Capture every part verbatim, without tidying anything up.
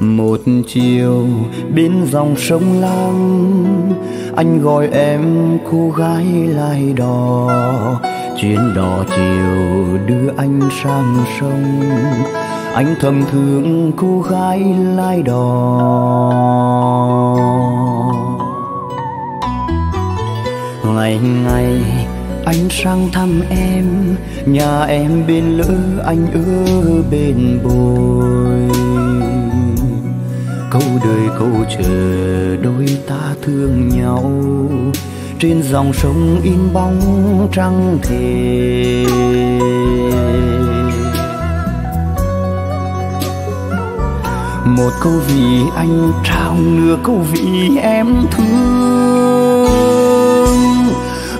Một chiều bên dòng sông Lam, anh gọi em cô gái lái đò. Chuyến đò chiều đưa anh sang sông, anh thầm thương cô gái lái đò. Ngày ngày anh sang thăm em, nhà em bên lỡ anh ở bên bồi. Câu đời câu chờ đôi ta thương nhau, trên dòng sông in bóng trăng thề. Một câu vì anh trao, nửa câu vì em thương.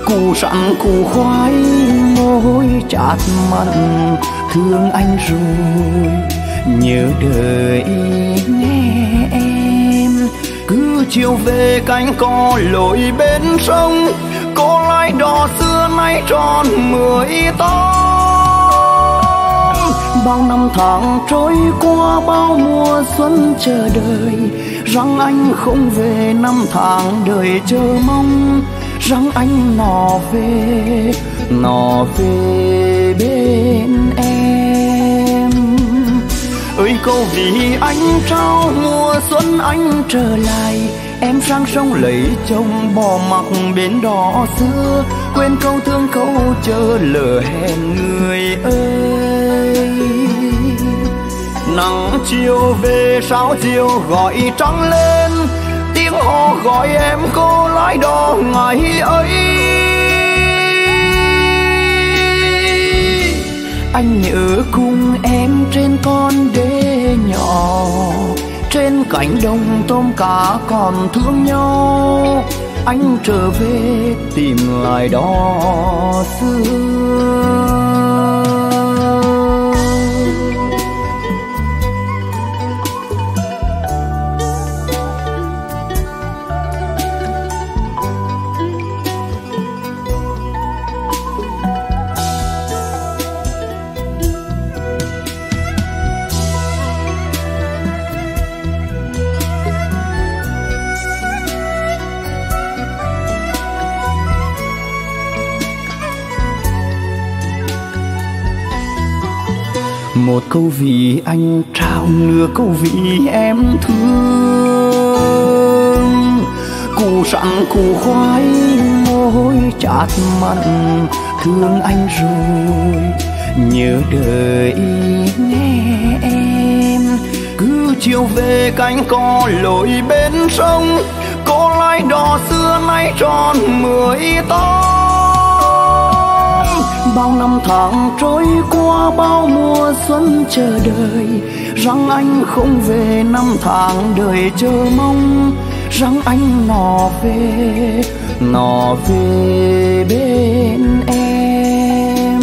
Cù sẵn cù khoái môi chát mặn, thương anh rồi nhớ đời nghe em. Cứ chiều về cánh cò lội bên sông, cô lái đò xưa nay tròn mười tám. Bao năm tháng trôi qua, bao mùa xuân chờ đợi, rằng anh không về năm tháng đời chờ mong, rằng anh nọ về, nọ về bên em. Ơi câu vì anh trao, mùa xuân anh trở lại, em sang sông lấy chồng bỏ mặc bến đò xưa, quên câu thương câu chờ lỡ hẹn người ơi. Nắng chiều về sáu chiều gọi trắng lên, tiếng hò gọi em cô lái đò ngày ấy. Anh nhớ cùng em trên con đê nhỏ, trên cánh đồng tôm cá còn thương nhau. Anh trở về tìm lại đò xưa. Một câu vì anh trao, nửa câu vì em thương. Cù sẵn cù khoái môi chát mặn, thương anh rồi nhớ đời nghe em. Cứ chiều về cánh cò lội bên sông, cô lái đò xưa nay tròn mười tám. Bao năm tháng trôi qua, bao mùa xuân chờ đợi, rằng anh không về năm tháng đời chờ mong, rằng anh nọ về, nọ về bên em.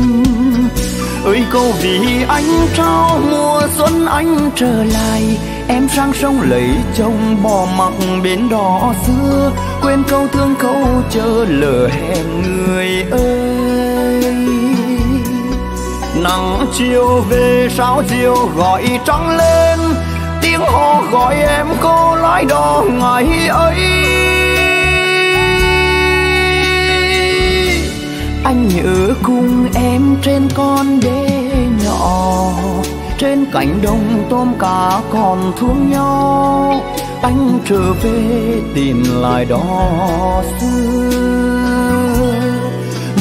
Ơi câu vì anh trao, mùa xuân anh trở lại, em sang sông lấy chồng bỏ mặc bến đò xưa, quên câu thương câu chờ lỡ hẹn người ơi. Nắng chiều về sáu chiều gọi trắng lên, tiếng hò gọi em cô lái đò ngày ấy. Anh nhớ cùng em trên con đê nhỏ, Trên cánh đồng tôm cá còn thương nhau, anh trở về tìm lại đó xưa.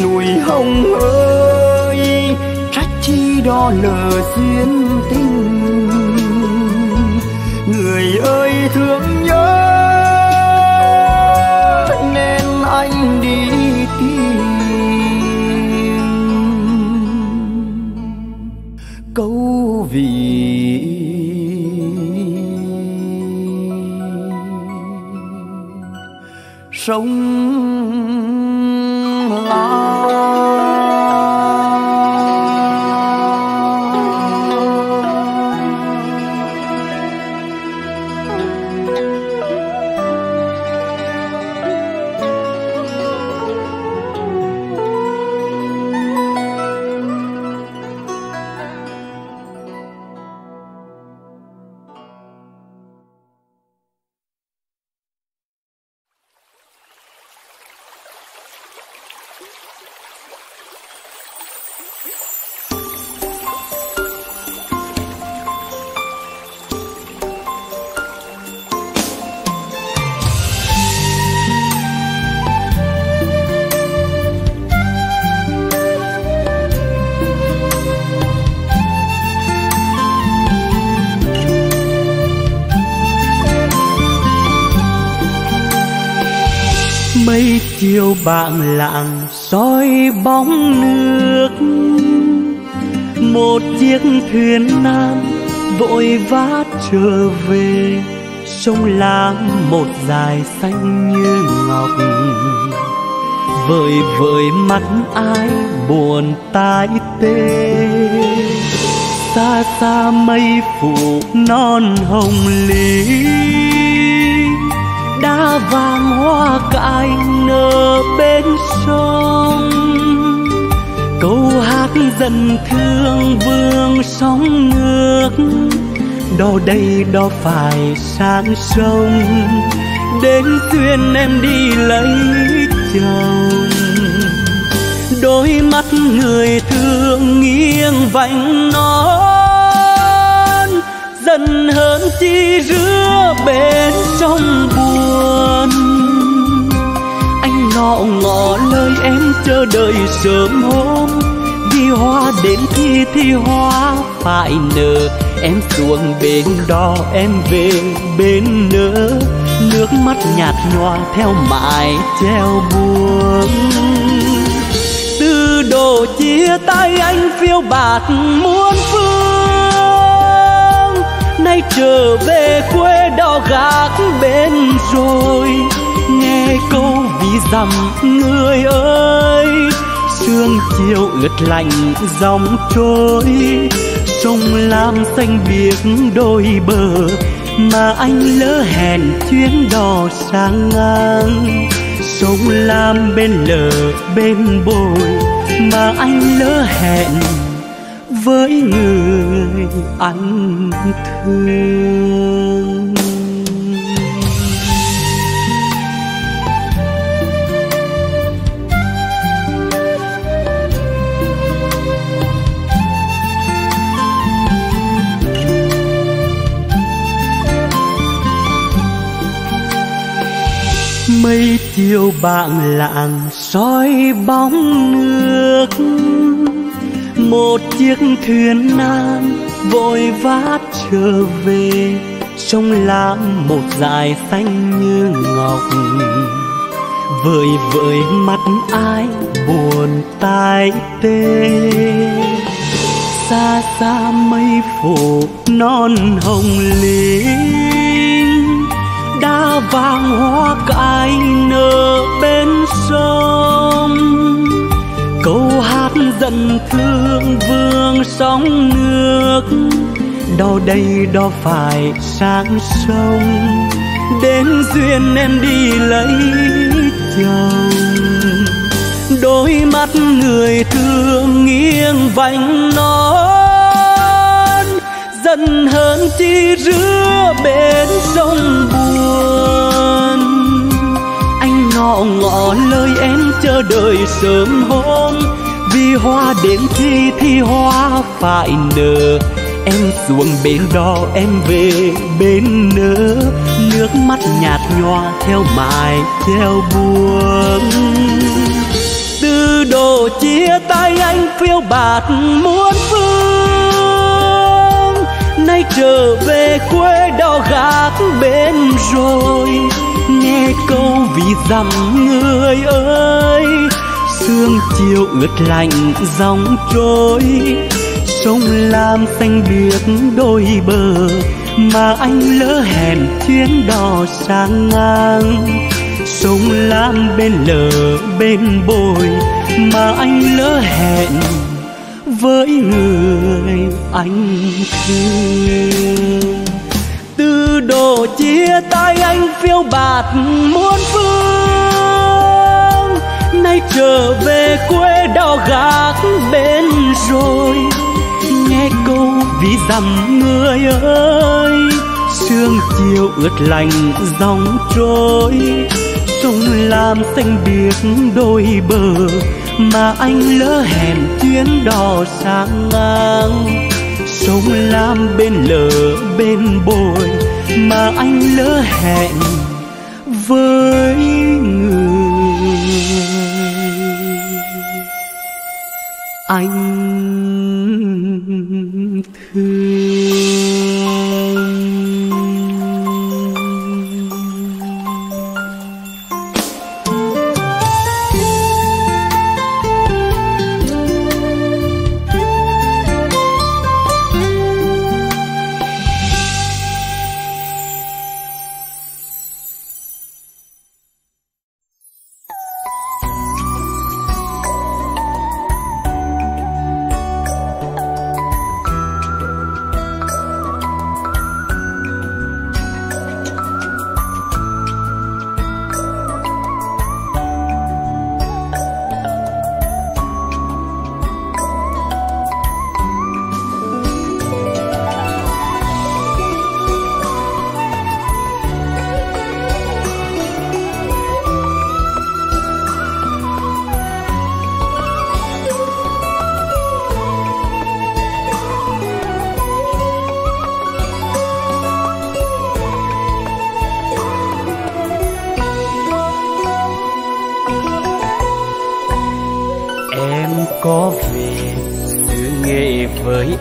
Núi Hồng ơi, trách chi đó lỡ duyên tình. Người ơi thương nhớ nên anh đi tìm câu vì sông Lam. Mấy chiều bạn lạng soi bóng nước, một chiếc thuyền nan vội vã trở về. Sông Lam một dải xanh như ngọc, vời vời mắt ai buồn tái tê. Xa xa mây phủ non hồng lý, đá vàng hoa cài nở bên sông. Câu hát dần thương vương sóng nước, đò đây đò phải sang sông, đến thuyền em đi lấy chồng. Đôi mắt người thương nghiêng vành nón, dần hơn chi rứa bên sông buồn. Anh ngọ ngọ lời em chờ đợi sớm hôm, đi hoa đến khi thì hoa phải nở. Em xuống bên đó em về bên nỡ, nước mắt nhạt nhòa theo mãi treo buồn. Từ đồ chia tay anh phiêu bạt muôn phương, nay trở về quê đó gác bên rồi. Nghe câu ví dặm người ơi, sương chiều ướt lạnh dòng trôi. Sông Lam xanh biếc đôi bờ, mà anh lỡ hẹn chuyến đò sang ngang. Sông Lam bên lờ bên bồi, mà anh lỡ hẹn với người anh thương. Mây chiều bạn lạng soi bóng nước, một chiếc thuyền nan vội vã trở về. Sông Lam một dải xanh như ngọc, vời vợi mắt ai buồn tai tê. Xa xa mây phủ non hồng lý, đá vàng hoa cài nở bên sông. Câu hát dần thương vương sóng nước, đò đây đò phải sang sông, đến duyên em đi lấy chồng. Đôi mắt người thương nghiêng vành nón, dần hơn chi rứa bên sông buồn. Anh ngọ ngọ lời em chờ đợi sớm hôm, vì hoa đến khi thì hoa phải nở. Em xuống bên đó em về bên nữa, nước mắt nhạt nhòa theo mài theo buông. Từ đồ chia tay anh phiêu bạt muôn phương, nay trở về quê đò gác bên rồi. Nghe câu vì dằm người ơi, sương chiều ướt lạnh dòng trôi. Sông Lam xanh biếc đôi bờ mà anh lỡ hẹn chuyến đò sang ngang. Sông Lam bên lờ bên bồi mà anh lỡ hẹn với người anh thương. Từ đồ chia tay anh phiêu bạt muôn phương, nay trở về quê đò gác bên rồi. Nghe câu ví dặm người ơi, sương chiều ướt lạnh dòng trôi. Sông Lam xanh biếc đôi bờ mà anh lỡ hẹn chuyến đò sang ngang. Sông Lam bên lờ bên bồi mà anh lỡ hẹn với người anh thương.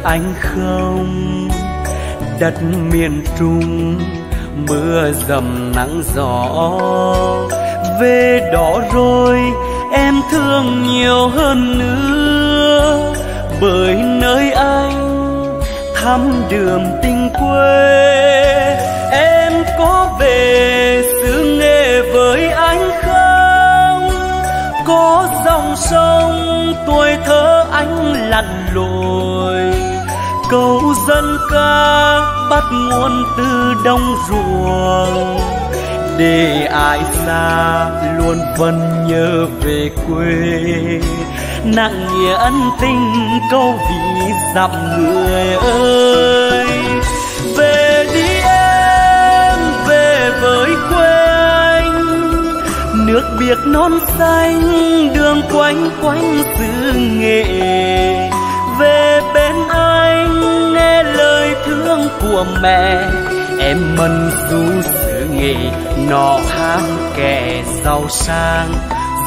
Anh không đất miền Trung mưa dầm nắng gió, về đó rồi em thương nhiều hơn nữa. Bởi nơi anh thăm đường tình quê, em có về xứ Nghệ với anh không? Có dòng sông tuổi thơ anh lặn lội, câu dân ca bắt nguồn từ đồng ruộng, để ai xa luôn vẫn nhớ về quê. Nặng nghĩa ân tình câu ví dặm người ơi, về đi em về với quê anh. Nước biếc non xanh đường quanh quanh xứ Nghệ, về bên anh nghe lời thương của mẹ. Em mân du xứ Nghệ nọ ham kẻ giàu sang,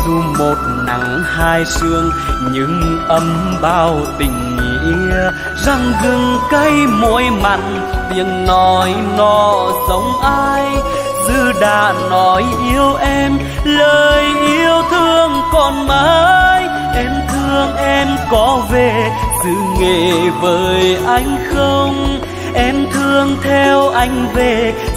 dù một nắng hai sương nhưng ấm bao tình nghĩa. Răng gừng cay môi mặn tiếng nói nó giống ai, dư đã nói yêu em lời yêu thương còn mãi. Em thương em có về xứ Nghệ với anh không? Em thương theo anh về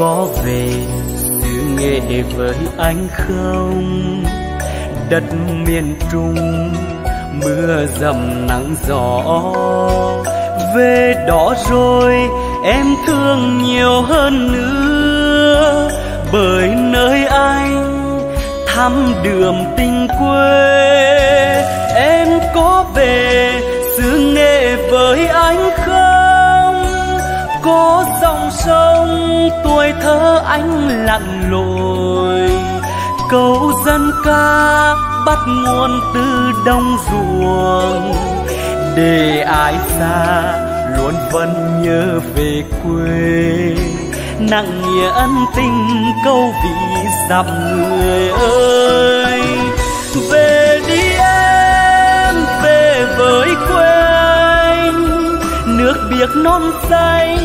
có về xứ Nghệ với anh không? Đất miền Trung mưa dầm nắng gió, về đó rồi em thương nhiều hơn nữa, bởi nơi anh thăm đường tình quê. Em có về xứ Nghệ với anh không? Có dòng sông tuổi thơ anh lặn lội, câu dân ca bắt nguồn từ đồng ruộng, để ai xa luôn vẫn nhớ về quê. Nặng nghĩa ân tình câu vị dặm người ơi, về đi em, về với quê anh. Nước biếc non xanh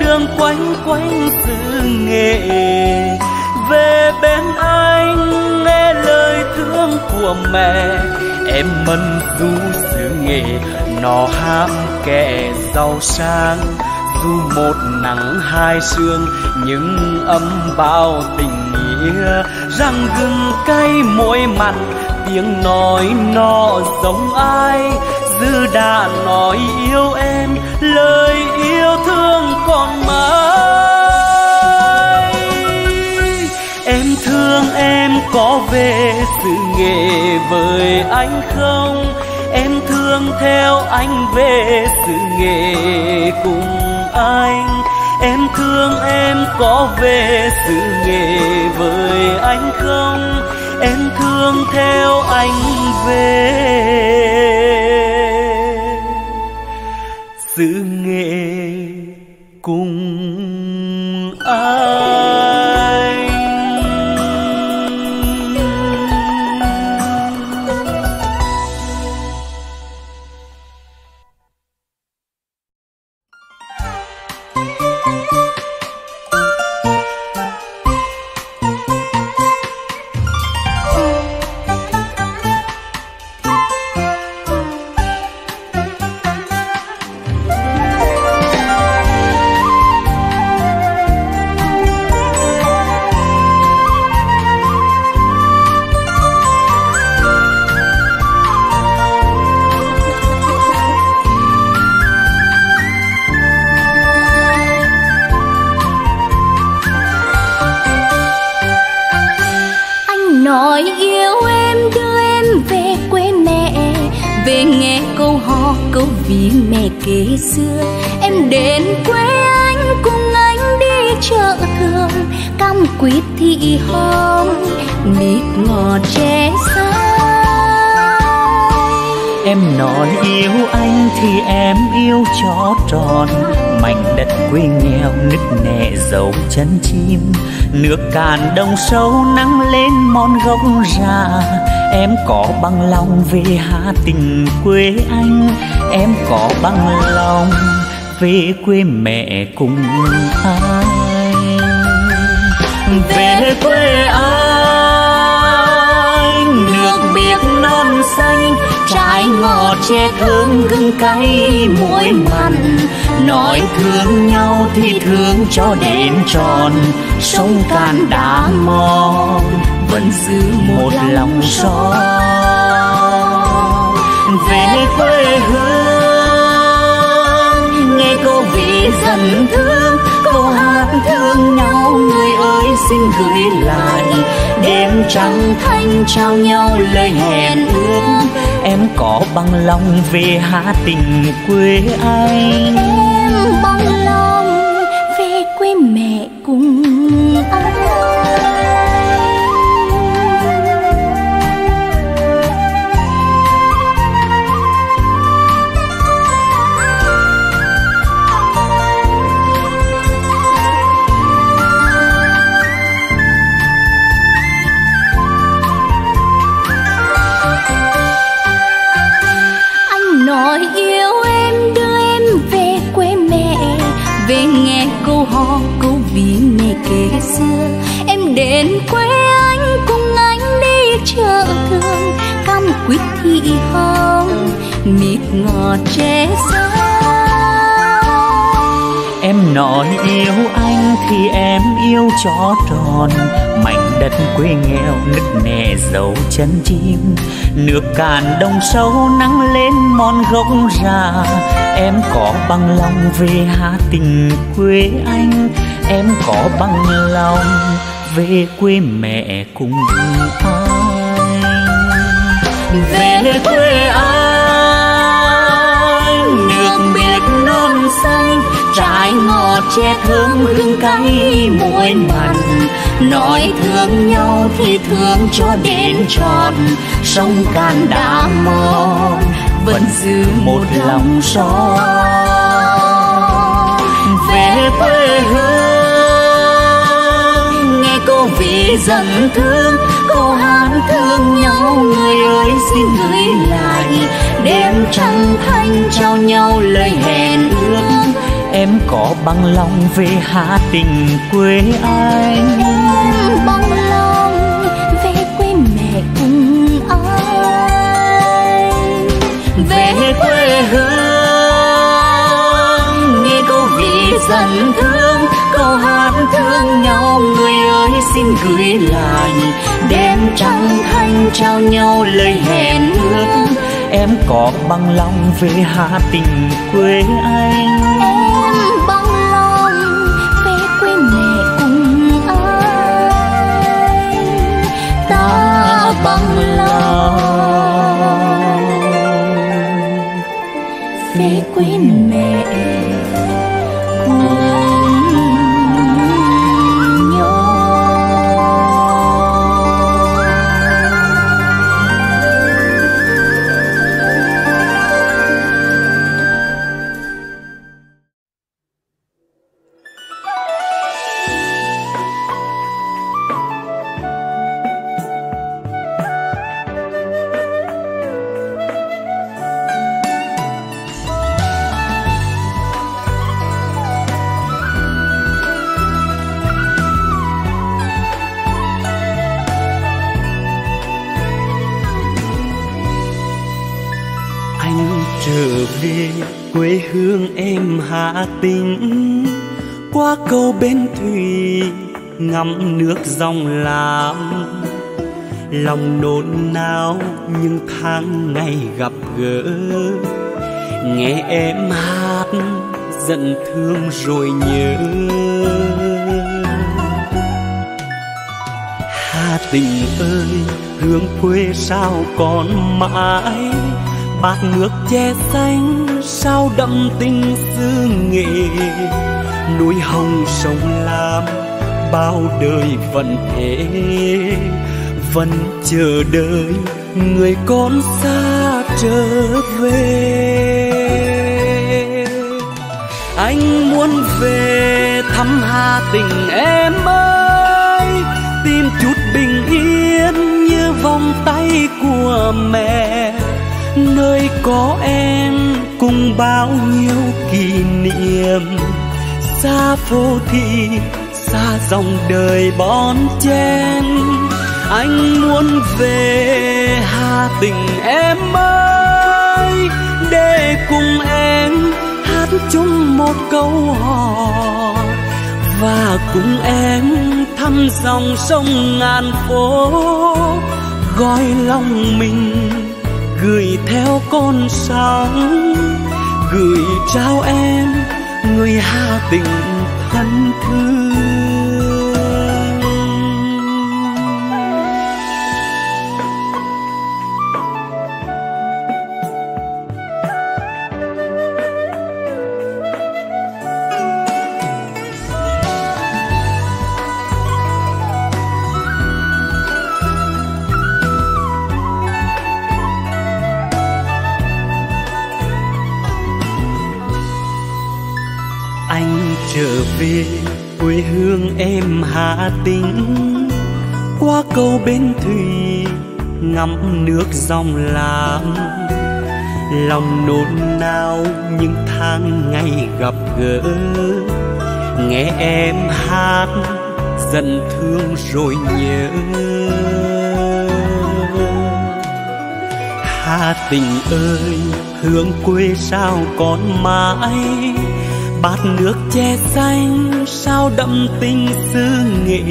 đường quanh quanh xứ Nghệ, về bên anh nghe lời thương của mẹ. Em mân du xứ Nghệ nó ham kẻ giàu sang, dù một nắng hai sương những âm bao tình nghĩa. Răng gừng cay môi mặn tiếng nói nó giống ai, dư đã nói yêu em lời yêu thương còn mãi. Em thương em có về xứ Nghệ với anh không? Em thương theo anh về xứ Nghệ cùng anh. Em thương em có về xứ Nghệ với anh không? Em thương theo anh về xứ Nghệ cùng anh. Kể xưa em đến quê anh, cùng anh đi chợ thường, cam quýt thị hôm, mít ngọt tre xanh. Em nói yêu anh thì em yêu chó tròn, mảnh đất quê nghèo nứt nẻ dấu chân chim. Nước cạn đồng sâu nắng lên mòn gốc già, em có bằng lòng về Hà Tĩnh quê anh. Em có bằng lòng về quê mẹ cùng anh. Về quê anh, nước biếc non xanh, trái ngọt che thơm gừng cay muối mặn. Nói thương nhau thì thương cho đến tròn, sông cạn đá mòn vẫn giữ một lòng son. Về quê hương nghe câu ví dần thương, câu hát thương nhau người ơi xin gửi lại. Đêm trăng thanh trao nhau lời hẹn ước, em có bằng lòng về Hà Tĩnh quê anh. Em bằng lòng về quê mẹ cùng anh. Kể xưa em đến quê anh, cùng anh đi chợ thường, cam quýt thị hồng, mít ngọt tre xanh. Em nói yêu anh thì em yêu cho tròn, mảnh đất quê nghèo nứt nẻ dấu chân chim, nước cạn đồng sâu nắng lên mòn gốc già. Em có bằng lòng về Hà Tĩnh quê anh, em có bằng lòng về quê mẹ cùng ai. Về quê anh nước biếc non xanh, trái ngọt che thơm hương cay muối mặn, nói thương nhau thì thương cho đến trọn, sông cạn đã mòn vẫn giữ một lòng son. Về quê hương nghe câu ví dặm thương, câu hát thương nhau người ơi xin gửi lại, đêm trăng thanh trao nhau lời hẹn ước. Em có bằng lòng về Hà Tĩnh quê anh, em bằng lòng về quê mẹ cùng anh. Về quê hương nghe câu ví dặm thương, câu hát thương nhau người ơi xin gửi lại, đêm trăng thanh trao nhau lời hẹn ước. Em có bằng lòng về Hà Tĩnh quê anh, em bằng lòng về quê mẹ cùng anh. Ta bằng lòng về quê mẹ cùng. Quê hương em Hà Tĩnh, qua cầu bến thủy ngắm nước dòng Lam, lòng nôn nao những tháng ngày gặp gỡ, nghe em hát giận thương rồi nhớ. Hà Tĩnh ơi hương quê sao còn mãi, bát nước che xanh sao đậm tình xứ Nghệ, núi hồng sông Lam bao đời vẫn thế, vẫn chờ đợi người con xa trở về. Anh muốn về thăm Hà Tĩnh em ơi, tìm chút bình yên như vòng tay của mẹ, nơi có em cùng bao nhiêu kỷ niệm, xa phố thị xa dòng đời bon chen. Anh muốn về Hà Tĩnh em ơi, để cùng em hát chung một câu hò, và cùng em thăm dòng sông ngàn phố, gói lòng mình gửi theo con sóng, gửi trao em người Hà Tĩnh thân thương. Trở về quê hương em Hà Tĩnh, qua cầu bến thủy ngắm nước dòng Lam, lòng nôn nao những tháng ngày gặp gỡ, nghe em hát giận thương rồi nhớ. Hà Tĩnh ơi hương quê sao còn mãi, Bát nước che xanh sao đậm tình xứ Nghệ,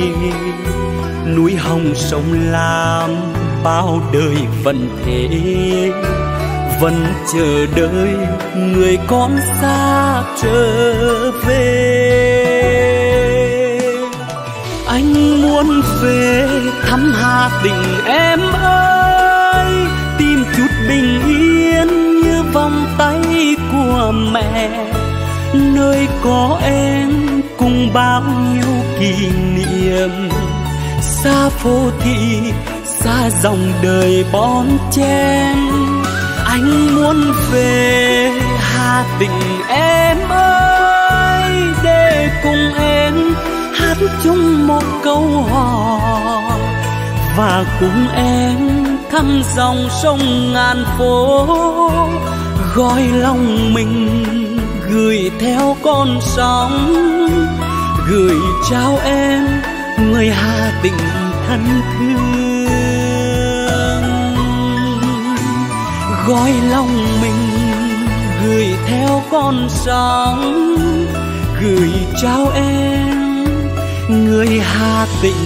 núi Hồng sông Lam bao đời vẫn thế, vẫn chờ đợi người con xa trở về. Anh muốn về thăm Hà Tĩnh em ơi, tìm chút bình yên như vòng tay của mẹ, nơi có em cùng bao nhiêu kỷ niệm. Xa phố thị, xa dòng đời bon chen, anh muốn về Hà Tĩnh em ơi, để cùng em hát chung một câu hò, và cùng em thăm dòng sông ngàn phố, gọi lòng mình gửi theo con sóng, gửi trao em người Hà Tĩnh thân thương. Gói lòng mình gửi theo con sóng, gửi trao em người Hà Tĩnh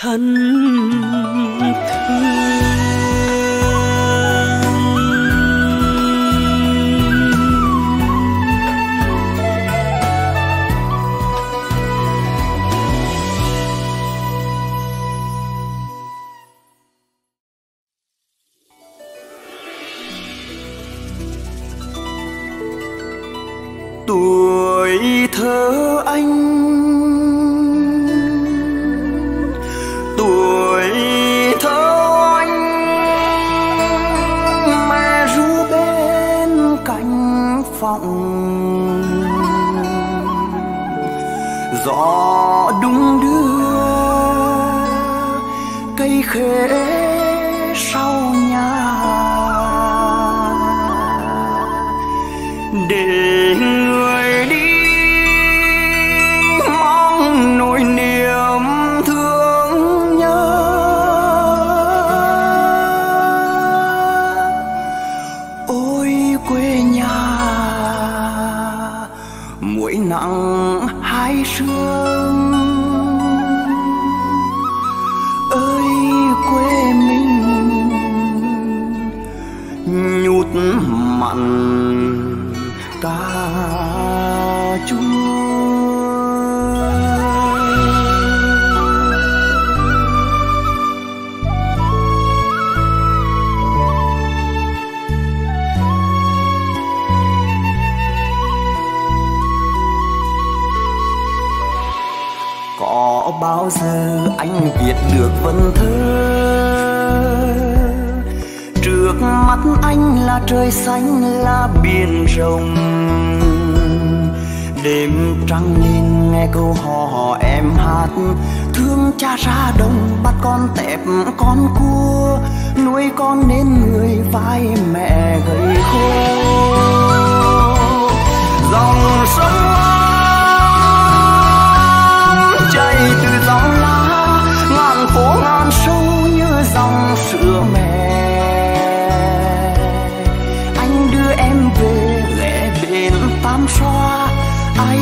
thân thương. Tuổi thơ anh, tuổi thơ anh mẹ ru bên cánh phòng, gió đung đưa cây khế sau nhà, để người đi mong nỗi niềm thương nhớ. Ôi quê nhà muỗi nặng hai sương, ơi quê mình nhút mặn cà chua. Có bao giờ anh biết được vần thơ, trước mắt anh là trời xanh là biển rộng, đêm trăng lên nghe câu hò em hát, thương cha ra đồng bắt con tép con cua, nuôi con nên người vai mẹ gầy khô. Dòng sông Lam chảy từ dòng lá, ngàn phố ngàn sâu như dòng sữa mẹ. Tam Xoa, ai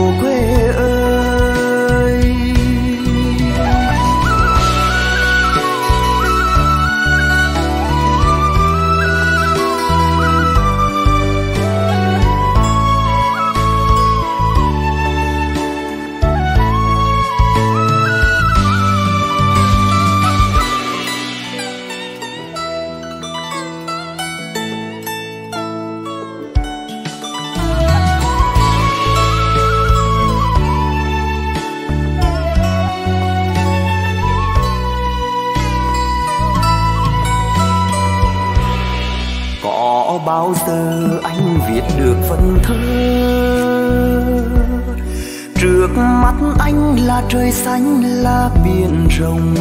Bao giờ anh viết được vần thơ, Trước mắt anh là trời xanh là biển rộng.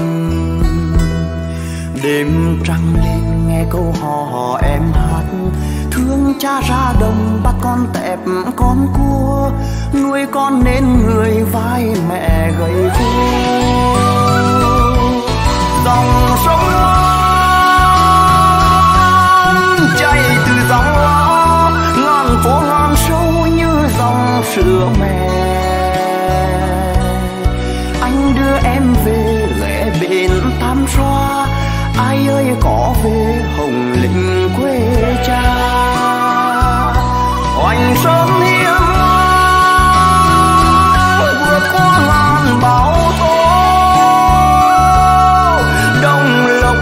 Đêm trăng lên nghe câu hò em hát, thương cha ra đồng bắt con tẹp con cua, nuôi con nên người vai mẹ gầy guộc. Dòng sông Lam chảy từ dòng lá, ngàn phố ngàn sâu như dòng sữa mẹ. Anh đưa em về ghé bên Tam Xoa, ai ơi có về hồng linh quê cha. Oanh sớm hiếm vượt qua ngàn bão tố, đồng lộc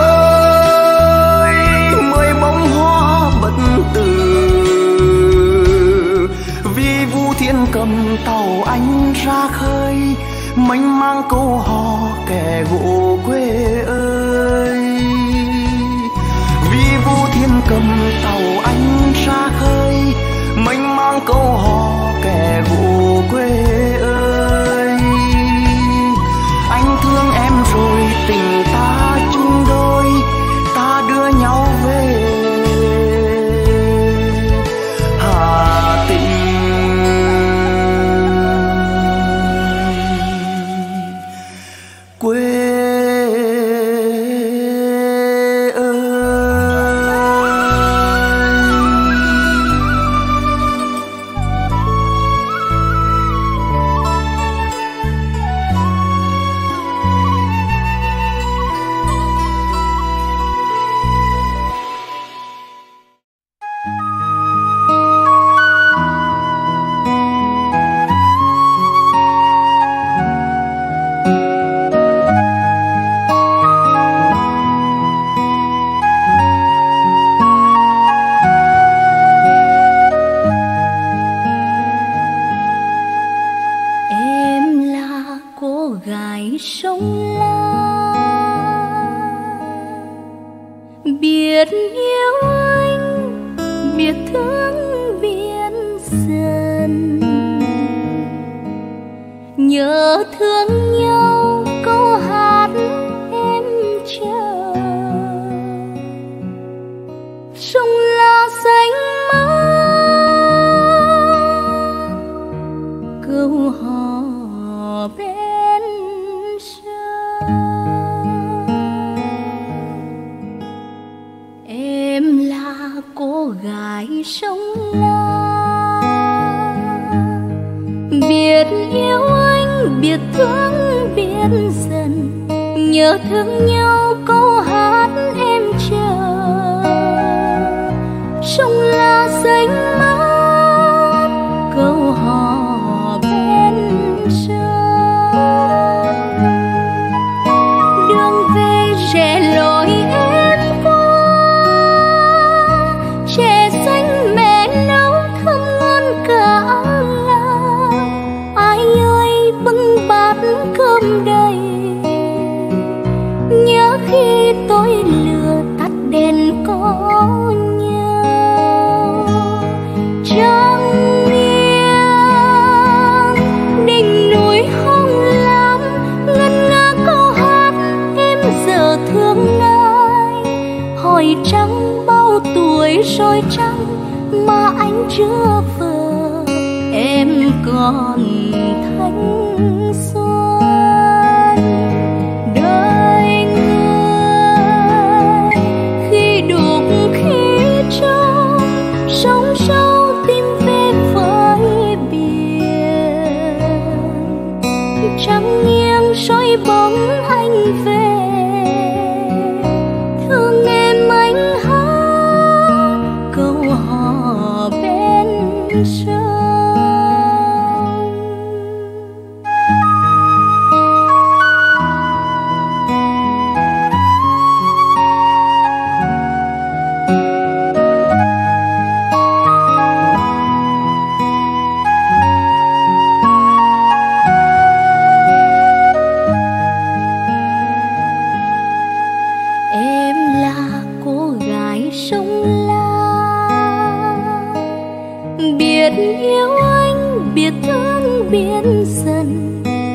ơi mười bông hoa bất tử. Vì Vu Thiên cầm tàu anh ra khơi, mênh mang câu hò kẻ gỗ quê ơi. Vì Vu Thiên cầm tàu anh ra khơi, mênh mang câu hò kẻ gỗ quê ơi. Anh thương em rồi tình ta chung đôi, ta đưa nhau về Hà Tĩnh.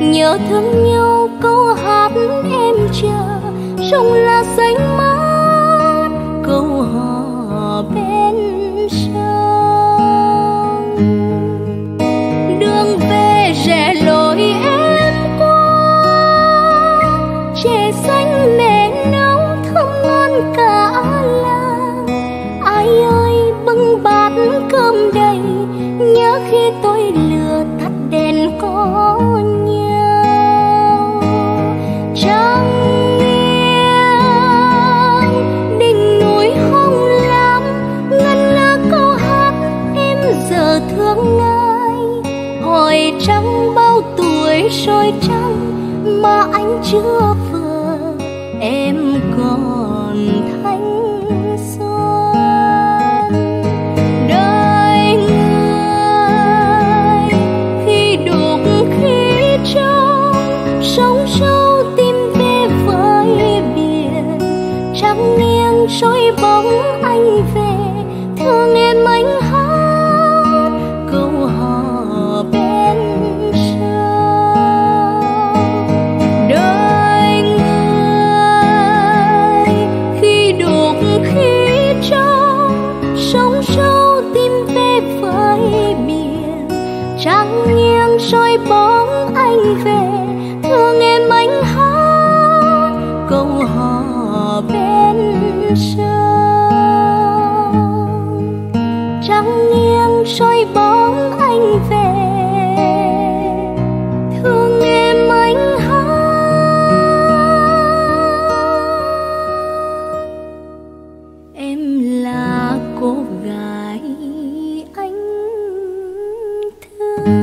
nhớ thương nhau câu hát em chờ sông là xanh mát câu hò bên sông đường về rẽ lối em qua trẻ xanh mẹ nấu thơm ngon cả làng ai ơi bưng bát cơm đầy nhớ khi tôi lừa tắt đèn có nhau trong yên đỉnh núi Sông Lam ngân nga câu hát em giờ thương ai hỏi trong bao tuổi rồi chăng mà anh chưa vừa em còn thanh rồi bóng anh về thương em anh hát câu hò bên sông đời người khi đục khi trong sóng sâu tim về với biển trăng nghiêng rồi bóng anh về thương em anh hát câu hò bên sông trăng nghiêng soi bóng anh về thương em anh hát em là cô gái anh thương.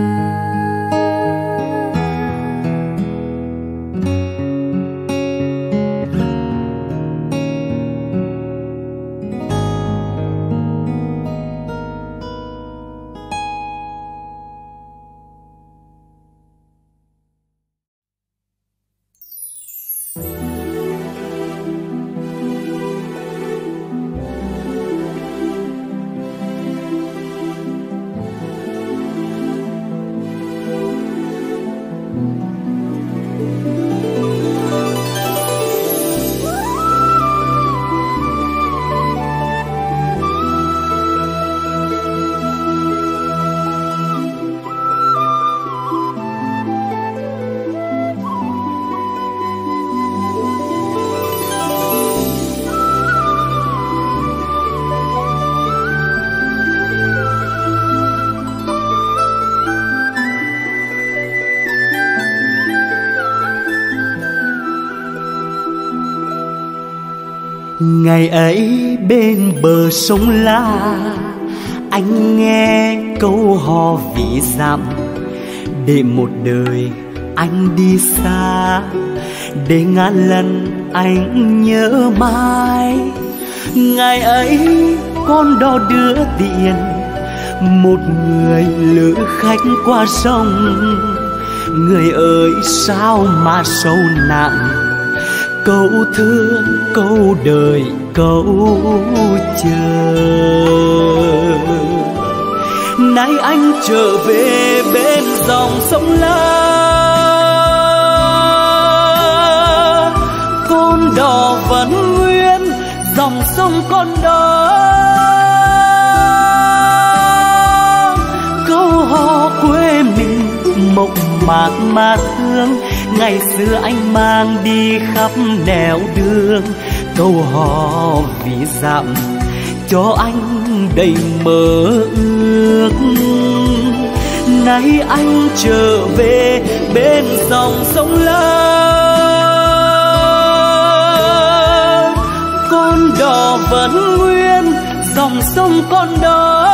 Ngày ấy bên bờ sông La anh nghe câu hò ví dặm để một đời anh đi xa để ngàn lần anh nhớ mãi. Ngày ấy con đò đưa tiền một người lữ khách qua sông. Người ơi sao mà sâu nặng câu thương câu đời câu chờ. Nay anh trở về bên dòng sông La, con đò vẫn nguyên dòng sông con đò. Câu hò quê mình mộng mạc mà thương, ngày xưa anh mang đi khắp nẻo đường. Câu hò ví dặm cho anh đầy mơ ước. Nay anh trở về bên dòng sông La, con đò vẫn nguyên dòng sông con đò.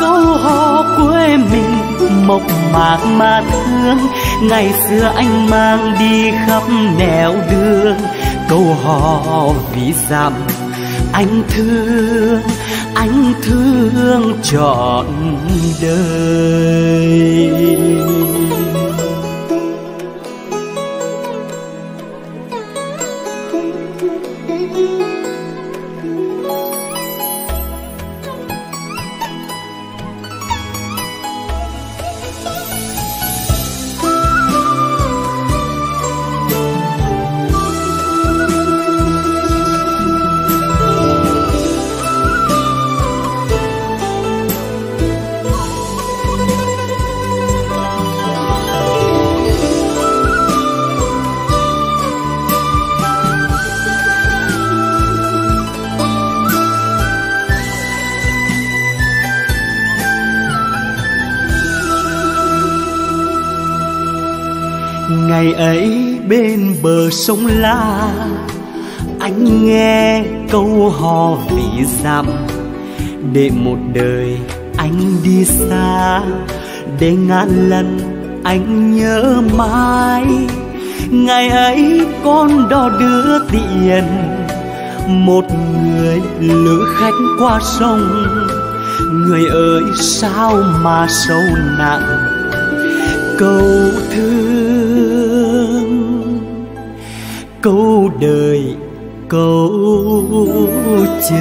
Câu hò quê mình mộc mạc mà thương, ngày xưa anh mang đi khắp nẻo đường. Câu hò ví dặm anh thương, anh thương trọn đời. Ngày ấy bên bờ sông La, anh nghe câu hò vì dặm, để một đời anh đi xa, để ngàn lần anh nhớ mãi. Ngày ấy con đò đưa tiền, một người lữ khách qua sông. Người ơi sao mà sâu nặng câu thương, câu đời, câu chờ.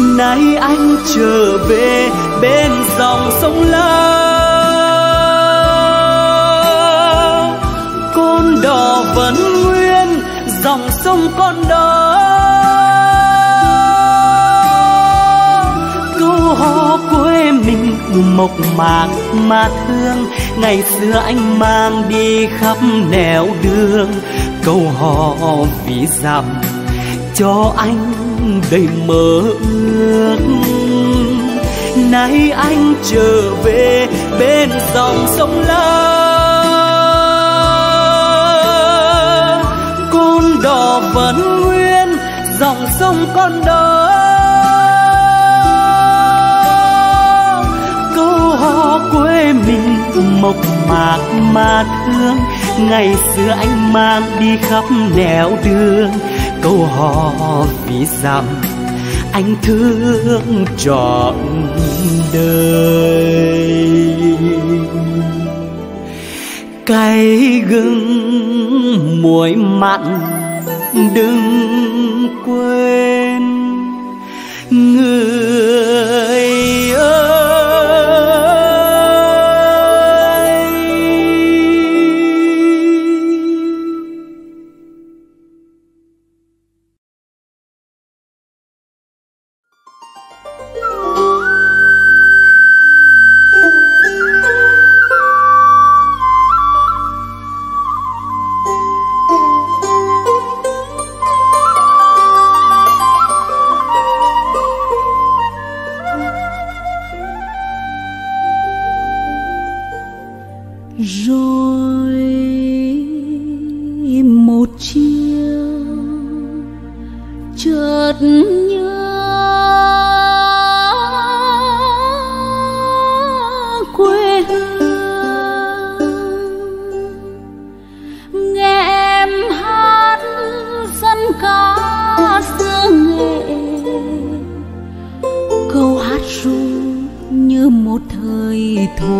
Nay anh trở về bên dòng sông Lam, con đò vẫn nguyên, dòng sông con đò. Câu hò quê mình mộc mạc mà thương, ngày xưa anh mang đi khắp nẻo đường. Câu hò ví dặm cho anh đầy mơ ước. Nay anh trở về bên dòng sông Lam, con đò vẫn nguyên, dòng sông con đò. Câu hò quê mình mộc mạc mà thương, ngày xưa anh mang đi khắp nẻo đường. Câu hò ví dặm anh thương trọn đời. Cay gừng muối mặn đừng quên, người ơi.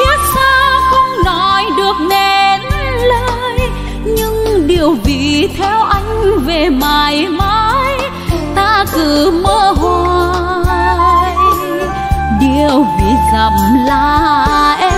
Chiếc dặm là em.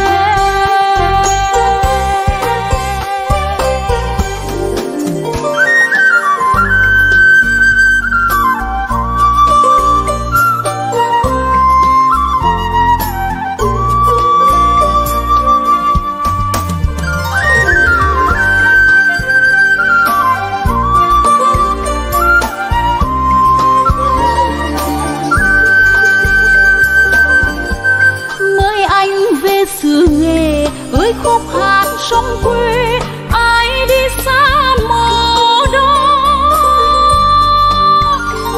Khúc hát sông quê ai đi xa mồ đó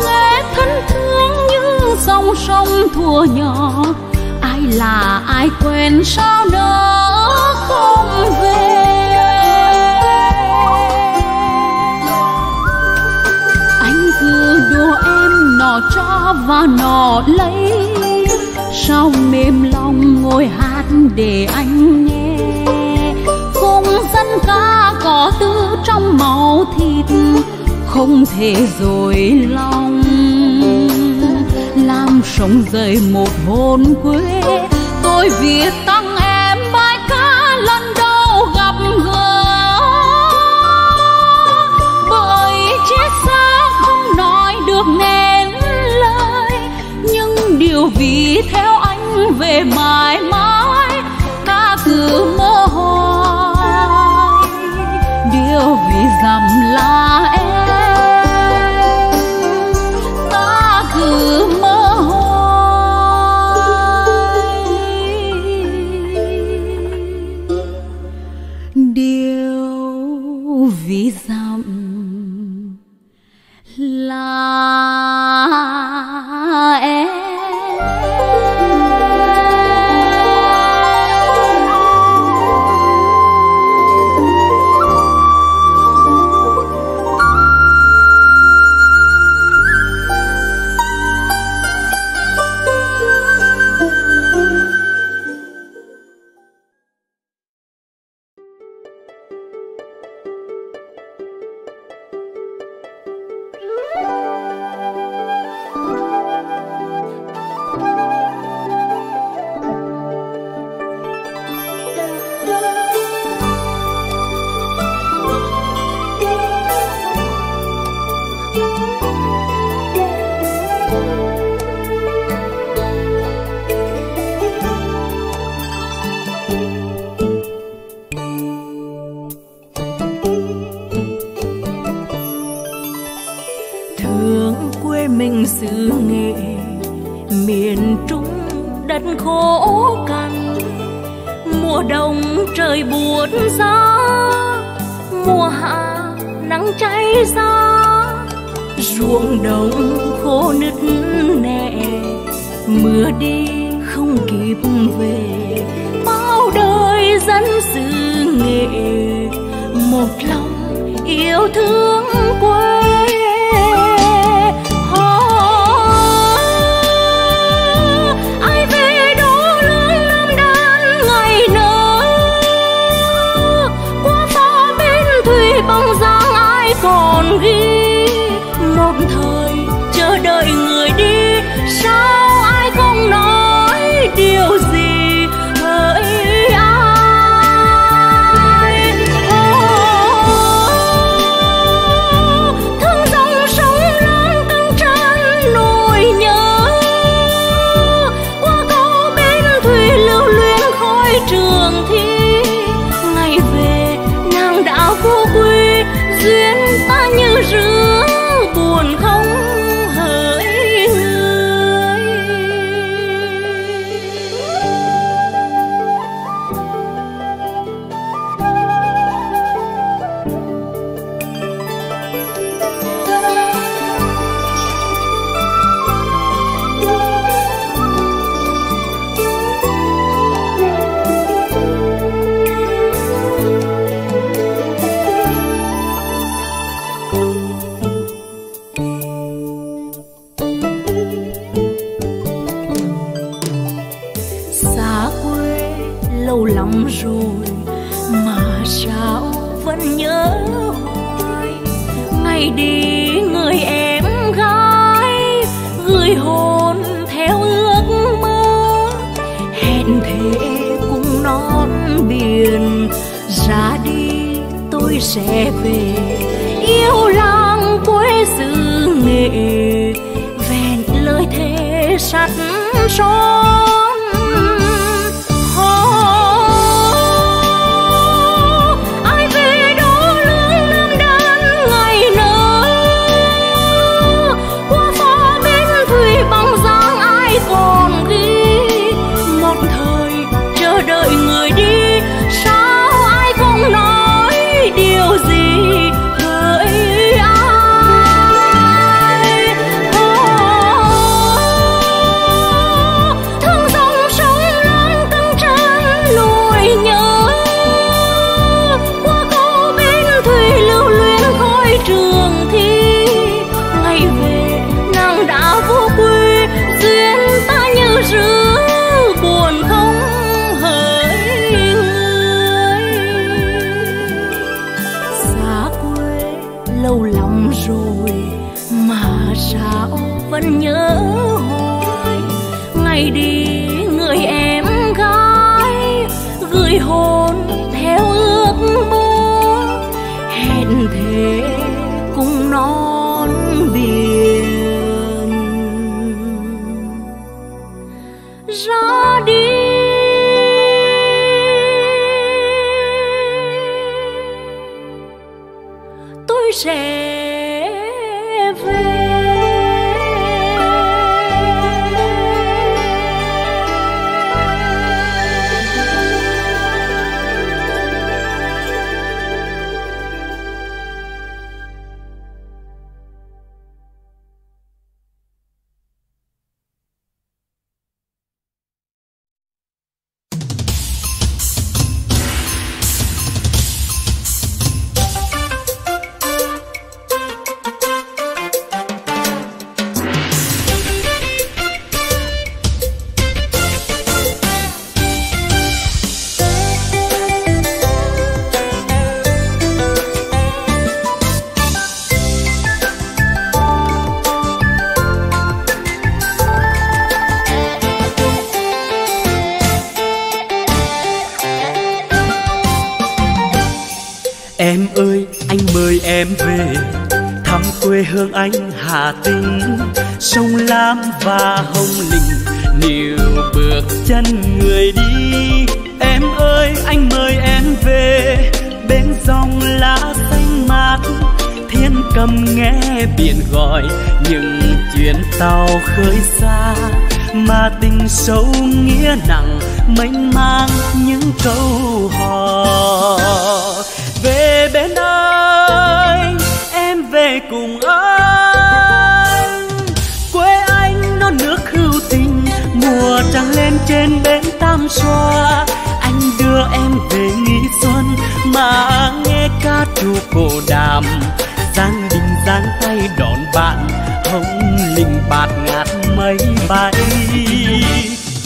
nghe thân thương như dòng sông thua nhỏ, ai là ai quên sao nỡ không về. Anh cứ đùa em nọ cho và nọ lấy, sao mềm lòng ngồi hát để anh nghe dân ca có tư trong máu thịt, không thể dối lòng làm sống rời một hồn quê. Tôi viết tặng em bài ca lần đầu gặp gỡ, bởi chết xa không nói được nên lời, nhưng điều vì theo anh về mãi mãi ta cứ mơ hồ. Điều vì dặm là em, ta cứ mơ hoài. Điều vì dặm là em. hẹn thề cùng non biển, ra đi tôi sẽ về yêu làng quê xứ Nghệ, vẹn lời thề sắt son. Em ơi, anh mời em về thăm quê hương anh Hà Tĩnh, sông Lam và Hồng Lĩnh níu bước chân người đi. Em ơi, anh mời em về bên dòng lá xanh mát, thiên cầm nghe biển gọi những chuyến tàu khơi xa, mà tình sâu nghĩa nặng mênh mang những câu hò. Về bên anh, em về cùng anh, quê anh non nước hữu tình, mùa trăng lên trên bến Tam Xoa. Anh đưa em về nghỉ xuân mà nghe ca trù cổ đàm, Giang Đình giang tay đón bạn, Hồng Lĩnh bạt ngát mây bay.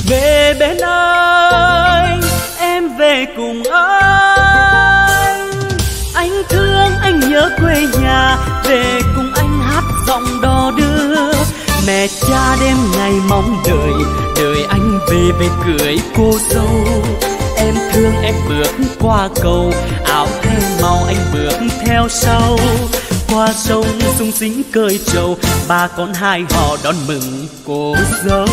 Về bên anh, em về cùng anh, anh thương anh nhớ quê nhà, về cùng anh hát giọng đò đưa. Mẹ cha đêm ngày mong đợi, đợi anh về về cưới cô dâu. Em thương em bước qua cầu, áo thay màu anh bước theo sau. Qua sông sung sính cơi trầu, ba con hai họ đón mừng cô dâu.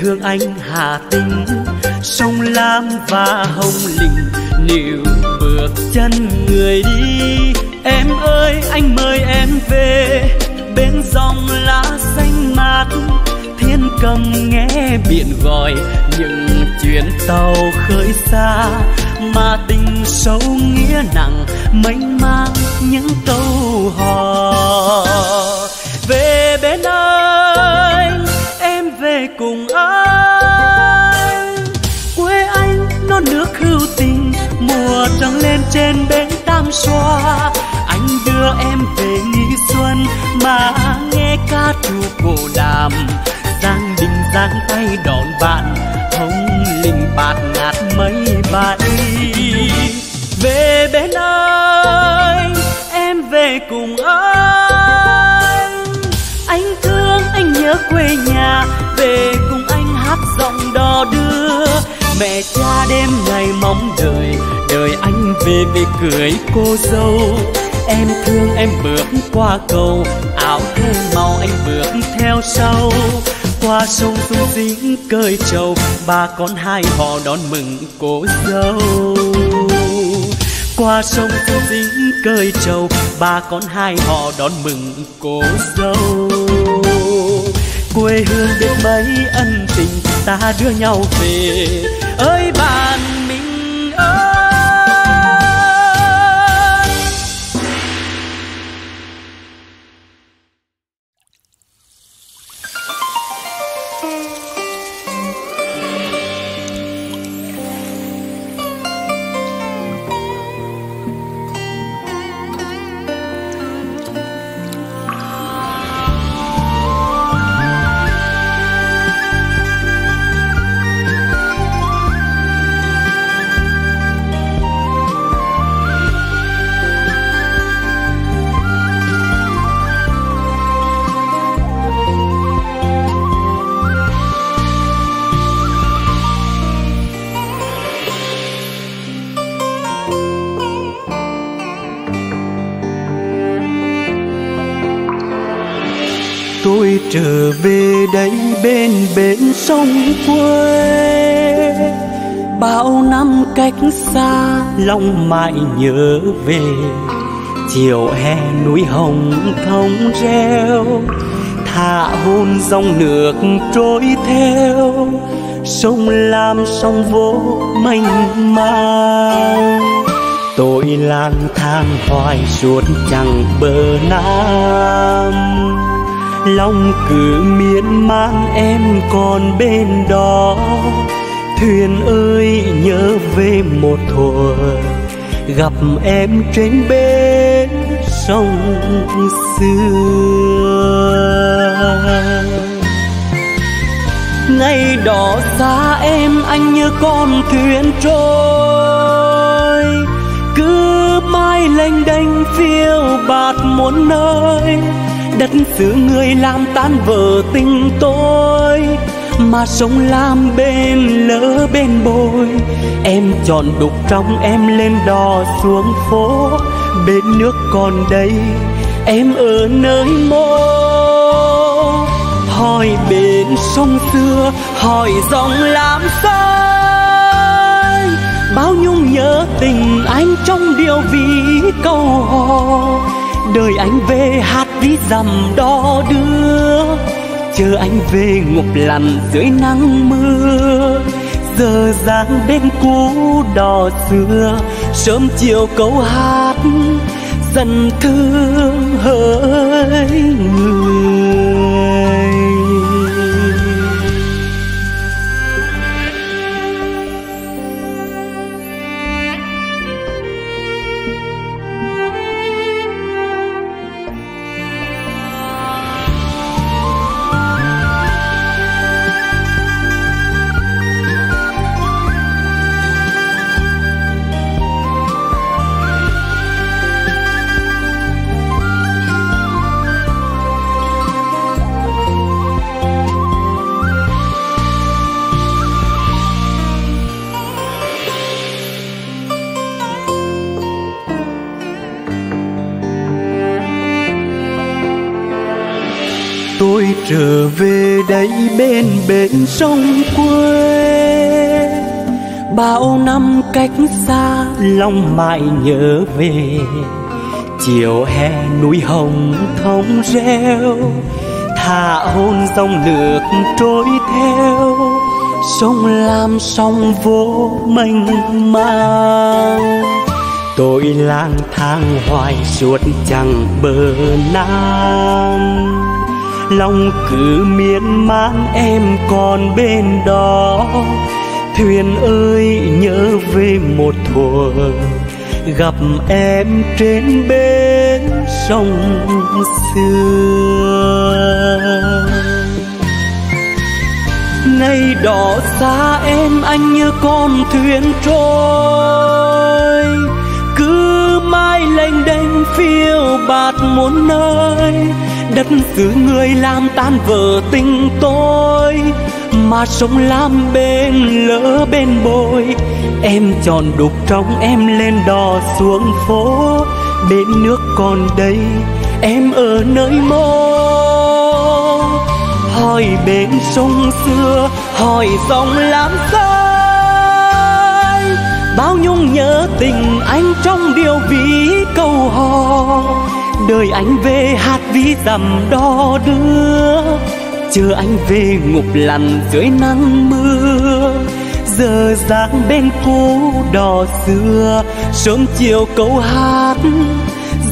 Hương anh Hà Tĩnh, sông Lam và Hồng Lĩnh níu bước chân người đi. Em ơi, anh mời em về bên dòng lá xanh mát, thiên cầm nghe biển gọi những chuyến tàu khơi xa, mà tình sâu nghĩa nặng mênh mang những câu hò. Về bên anh, em về cùng anh, quê anh non nước hữu tình, mùa trăng lên trên bến Tam Xoa. Anh đưa em về nghi xuân mà nghe ca trù cổ làm. Giang đình giang tay đón bạn, hồng linh bạt ngát mây bay. Về bên anh, em về cùng anh, anh thương anh nhớ quê nhà, về cùng anh hát giọng đò đưa. Mẹ cha đêm ngày mong đợi, đời anh về về cưới cô dâu. Em thương em bước qua cầu, áo thêu màu anh bước theo sau. Qua sông xuống dính cơi trầu, bà con hai họ đón mừng cô dâu. Qua sông xuống dính cơi trầu, bà con hai họ đón mừng cô dâu. Quê hương biết mấy ân tình, ta đưa nhau về ơi bạn mình ơi. Tôi trở về đây bên bến sông quê, bao năm cách xa lòng mãi nhớ về. Chiều hè núi hồng thông reo, thả hôn dòng nước trôi theo. Sông Lam sông vỗ mênh mang, tôi lang thang hoài suốt chẳng bờ nam. Lòng cứ miên man em còn bên đó, thuyền ơi nhớ về một thuở gặp em trên bến sông xưa. Ngày đó xa em anh như con thuyền trôi, cứ mãi lênh đênh phiêu bạt muôn nơi. Đất xứ người làm tan vỡ tình tôi, mà sông Lam bên lỡ bên bồi. Em chọn đục trong em lên đò xuống phố, bên nước còn đây em ở nơi mô. Hỏi bên sông xưa, hỏi dòng Lam xanh, bao nhung nhớ tình anh trong điều vì câu hò. Đời anh về hát ví dằm đò đưa, chờ anh về ngục lặn dưới nắng mưa. Giờ dáng bên cũ đò xưa, sớm chiều câu hát dần thương hỡi người. Tôi trở về đây bên bến sông quê, bao năm cách xa lòng mãi nhớ về. Chiều hè núi hồng thông reo, thả hôn dòng nước trôi theo. Sông Lam sông vỗ mênh mang, Tôi lang thang hoài suốt chẳng bờ nam, lòng cứ miên man em còn bên đó. Thuyền ơi nhớ về một thuở gặp em trên bến sông xưa. Nay đỏ xa em anh như con thuyền trôi, cứ mãi lênh đênh phiêu bạt muôn nơi. Đất xứ người làm tan vỡ tình tôi, mà sông Lam bên lỡ bên bồi. Em chọn đục trong em lên đò xuống phố, bên nước còn đây em ở nơi mô. Hỏi bến sông xưa, hỏi dòng làm sai, bao nhung nhớ tình anh trong điều ví câu hò. Đời anh về hạt ví dằm đo đưa, chờ anh về ngục lặn dưới nắng mưa. Giờ dáng bên cũ đò xưa, sớm chiều câu hát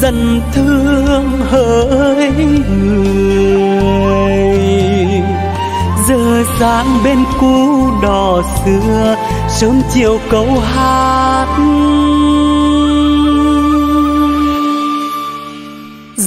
dần thương hỡi người. Giờ dáng bên cũ đò xưa, sớm chiều câu hát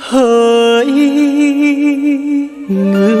hỡi người.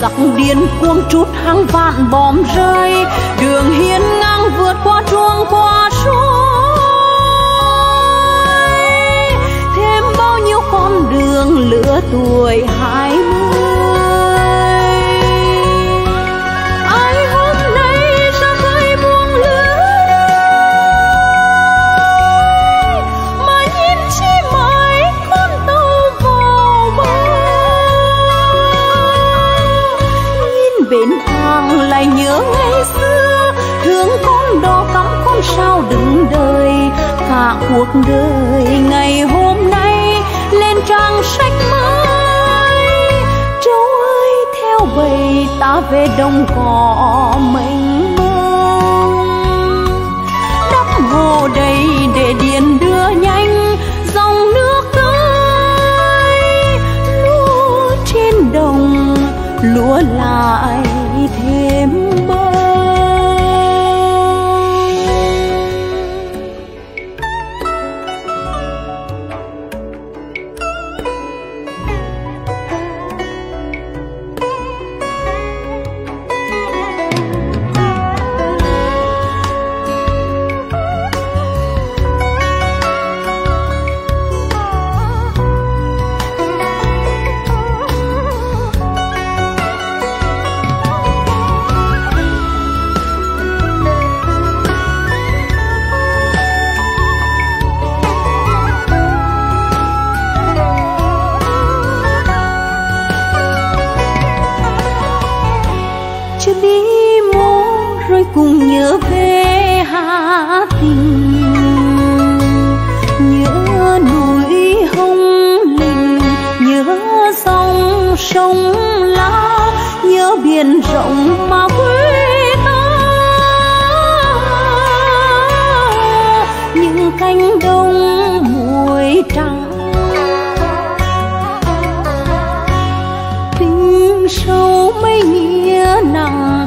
Giặc điên cuồng trút hàng vạn bom rơi, đường hiên ngang vượt qua chuông qua suối. Thêm bao nhiêu con đường lửa tuổi hai mươi. Ai hôm nay ra khơi buông lưới, mà nhìn chỉ mãi con tàu vào bờ. Bến Hàng lại nhớ ngày xưa, thương con đò cắm con sao đứng đời. Cả cuộc đời ngày hôm nay lên trang sách mới. Châu ơi theo bầy ta về đồng cỏ mênh mông, đắp hồ đầy để điền đưa nhanh dòng nước tới. Lúa trên đồng lúa lại thêm bơi. cho bí mô rồi cùng nhớ về Hà Tĩnh, nhớ núi Hồng Lĩnh, nhớ dòng sông Lam, nhớ biển rộng mà quê ta, những cánh đồng muối trắng. Tình sâu mấy nghĩa nặng,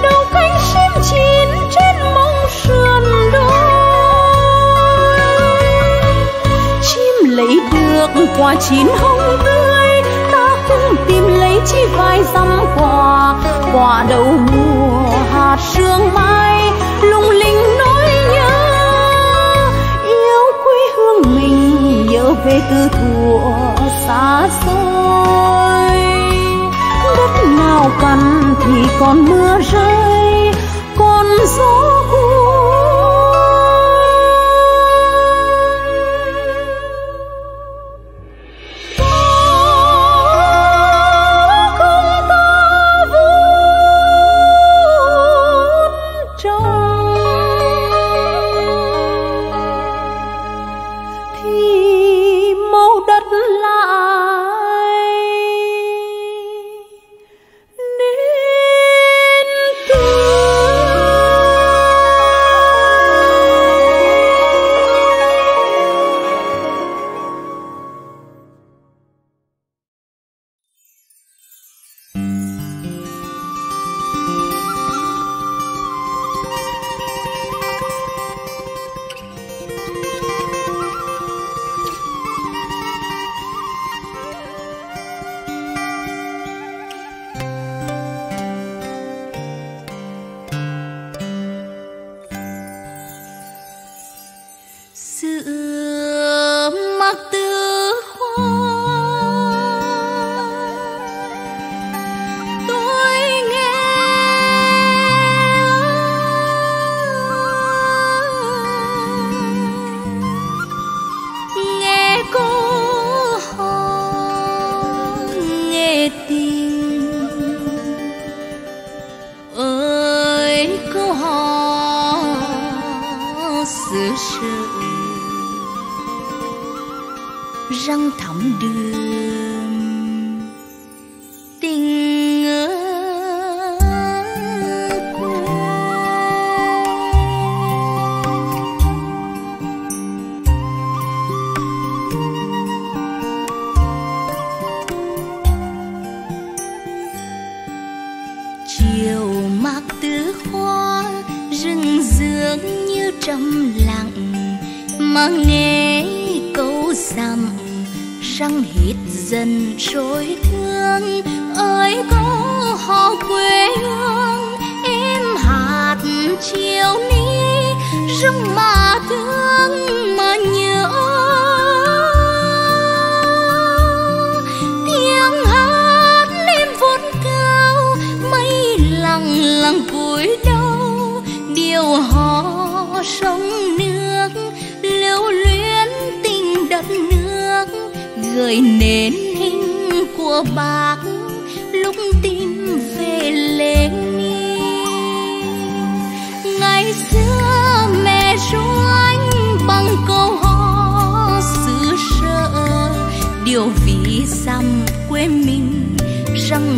đâu cánh chim chín trên mông sườn đôi, chim lấy được quả chín hồng tươi, ta cũng tìm lấy chi vài dăm quả, quả đầu mùa hạt sương mai lung linh nỗi nhớ, yêu quê hương mình nhớ về từ thuở xa xôi. Đất nào cằn thì còn mưa rơi, còn gió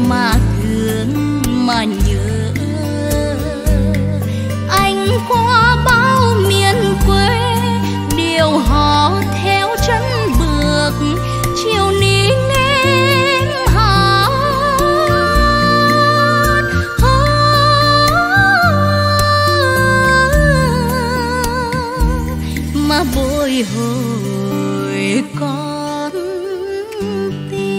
mà thương mà nhớ anh. ơi hồi con tim.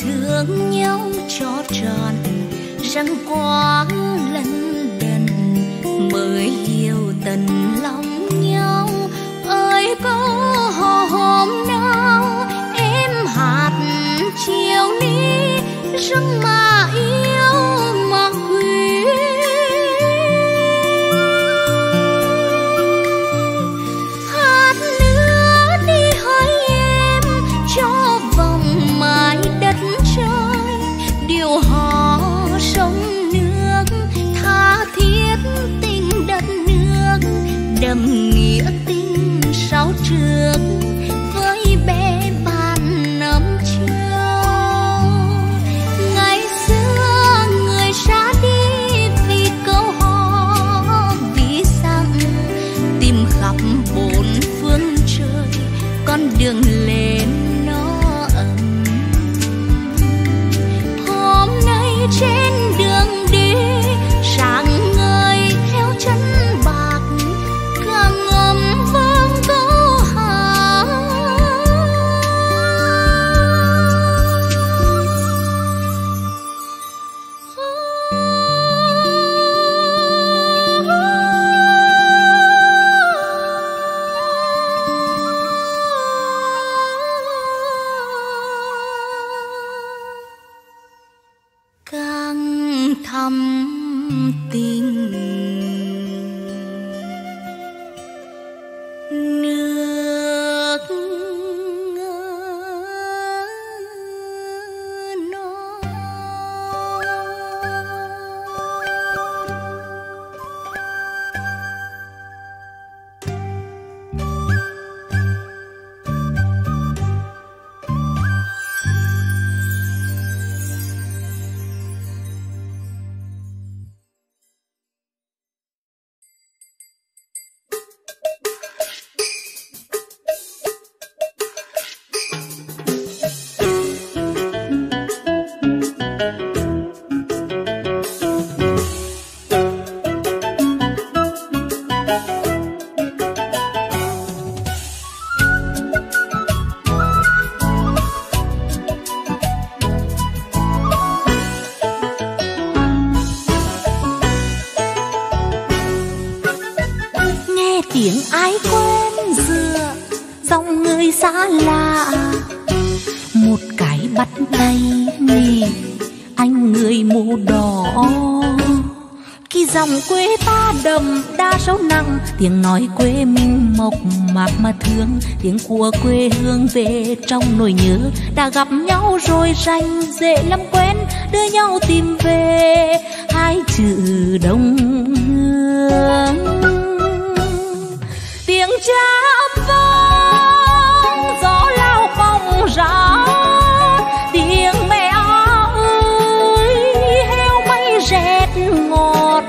Thương nhau cho tròn, răng quang lân đần mới hiểu tận lòng nhau. Ơi câu hò hôm nào em hát chiều ní, răng mà yêu mà quý. Hát nữa đi hỏi em cho vòng mãi đất trời, điều họ sông nước tha thiết tình đất nước đầm nghĩa tình sáu trược với bé bạn năm châu. Ngày xưa người ra đi vì câu hò ví dặm, tìm khắp bốn phương trời con đường lên. Trên đường đi sáng ngời theo chân bạc, càng ngầm vang câu hát. Càng thắm tình nước non. Tiếng ai quen dừa, dòng người xa lạ, một cái bắt tay nghề anh người mù đỏ. Khi dòng quê ta đầm đa sâu nặng, tiếng nói quê mình mộc mạc mà thương, tiếng của quê hương về trong nỗi nhớ. Đã gặp nhau rồi rành dễ lắm quen, đưa nhau tìm về hai chữ đồng hương. Tiếng cha âm vang gió lao phong rã, tiếng mẹ ơi heo may rét ngọt.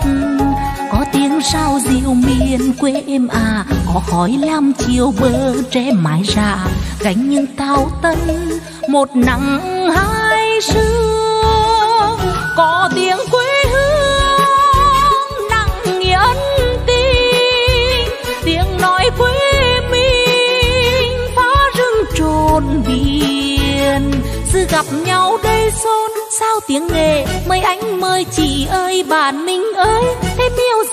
Có tiếng sao dịu miền quê em à, có khói lam chiều bờ tre mái ra gánh những tao tân một nắng hai sương. Có tiếng quê hương nặng nghĩa ân tình, tiếng nói quê mình phá rừng trồn biển. Sự gặp nhau đây xôn sao tiếng Nghệ, mời anh mời chị ơi bạn mình ơi, thêm yêu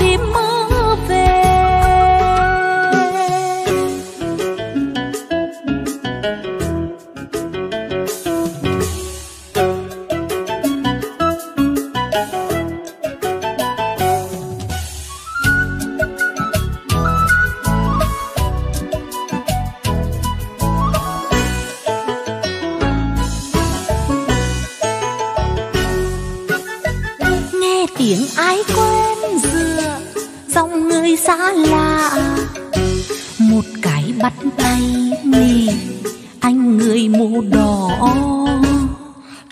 tìm mơ về. tiếng ai quen dừa, dòng người xa lạ. Một cái bắt tay mềm, anh người màu đỏ.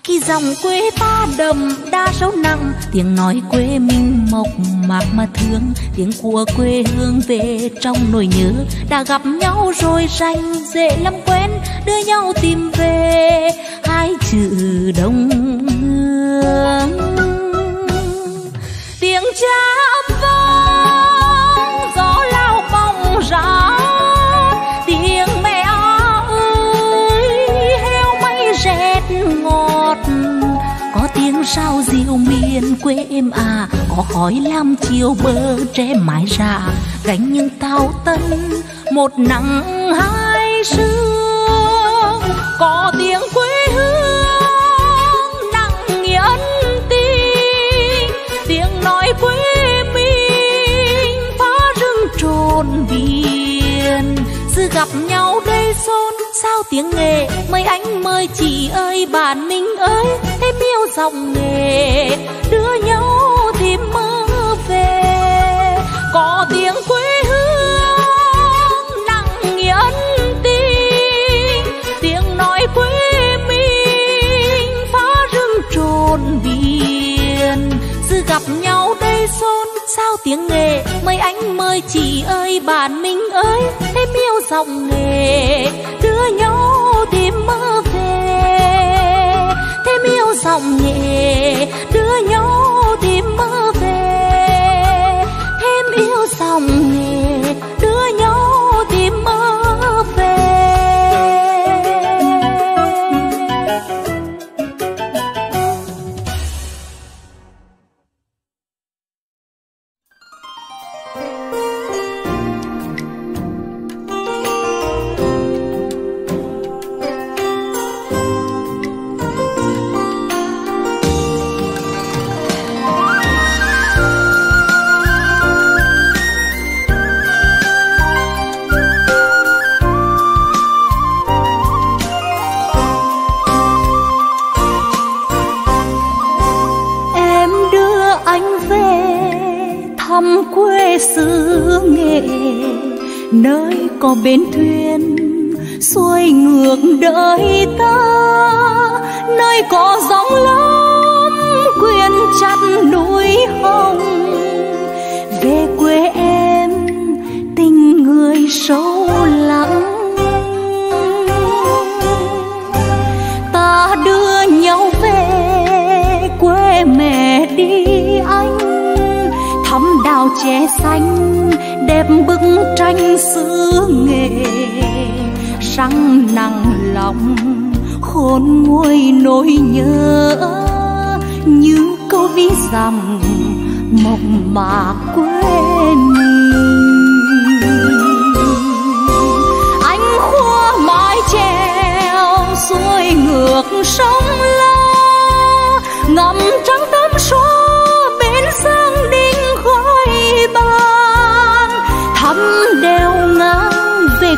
Khi dòng quê ta đầm đa sâu nặng, tiếng nói quê mình mộc mạc mà thương. Tiếng của quê hương về trong nỗi nhớ, đã gặp nhau rồi rành dễ lắm quen, đưa nhau tìm về hai chữ đồng hương. Tiếng cha âm vang gió lao bóng rã, tiếng mẹ ơi heo mây rét ngọt. Có tiếng sao dịu miền quê em à, có khói lam chiều bờ tre mái ra, gánh những tao tân một nắng hai sương. Có tiếng quê hương nặng nghĩa ân tình, tiếng nói quê mình phá rừng trồn biển. Sự gặp nhau đây xôn sao tiếng Nghệ, mời anh mời chị ơi bạn mình ơi, thêm yêu dòng nghề đưa nhau tìm mơ về. Có tiếng quê hương nặng nghĩa ân tình, tiếng nói quê mình phá rừng trồn biển. Sự gặp nhau đây xôn sao tiếng Nghệ, mời anh mời chị ơi bạn mình ơi, thêm yêu dòng nghề đưa nhau tìm mơ về. Thêm yêu dòng nghề đưa nhau tìm mơ về. Thêm yêu dòng nghề đưa nhau tìm mơ về. Xứ Nghệ nơi có bến thuyền xuôi ngược đời ta, nơi có gióng lớn quyện chặt núi hồng. Về quê em tình người sâu lắng, ta đưa nhau về quê mẹ đi anh. Thắm đào chè xanh đẹp bức tranh xứ Nghệ, răng nặng lòng khôn nguôi nỗi nhớ. Như câu ví dặm mộng mà quê mình, anh khua mái chèo xuôi ngược sông La, ngậm trắng tấm xóa bến Giang Đình ban. Thắm đeo ngang về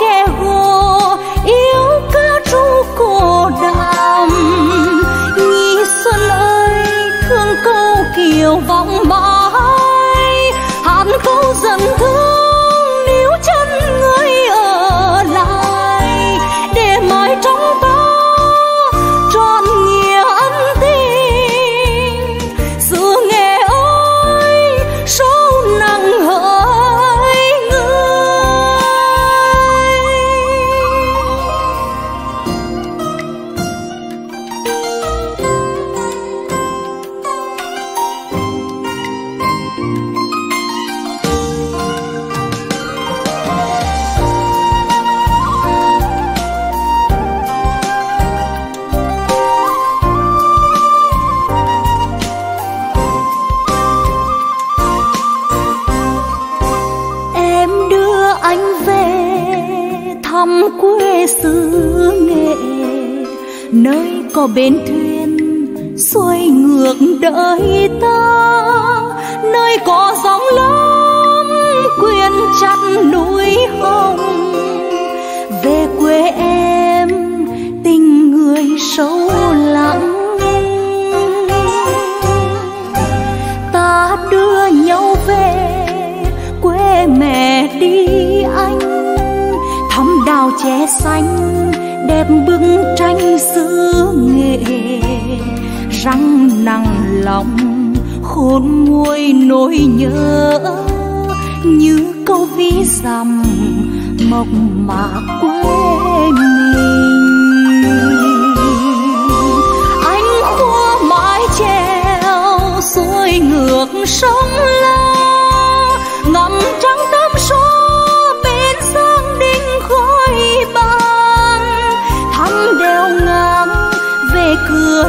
kẻ hồ yêu ca ru cổ đàm. Nhi xuân ơi thương câu kiều vọng mãi, hát câu dần thương níu chân người ở lại, để mãi trong ta có bến thuyền xuôi ngược đời ta, nơi có gióng lớn quyện chặt núi hồng. Về quê em tình người sâu lắm, tre xanh đẹp bức tranh xứ Nghệ, răng nặng lòng khôn nguôi nỗi nhớ, như câu ví dặm mộng mà quê mình. Anh khua mái treo xuôi ngược sông Lam, ngậm trăng tấm số bên giang đình khói băng, thăm đèo ngang về cửa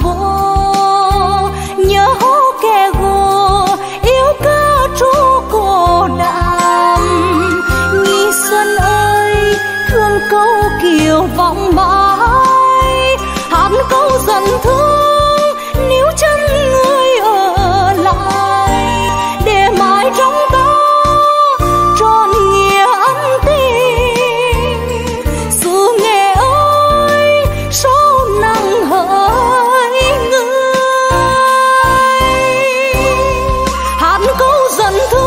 vỗ, nhớ hố kè gồ yêu ca trú cổ đàm. Nhi xuân ơi thương câu kiều vọng mãi, hát câu dần thương níu chân người ở lại, để mãi trong ta tròn nghĩa ân tình. Xứ Nghệ ơi sâu nặng hỡi người, hát câu dần thương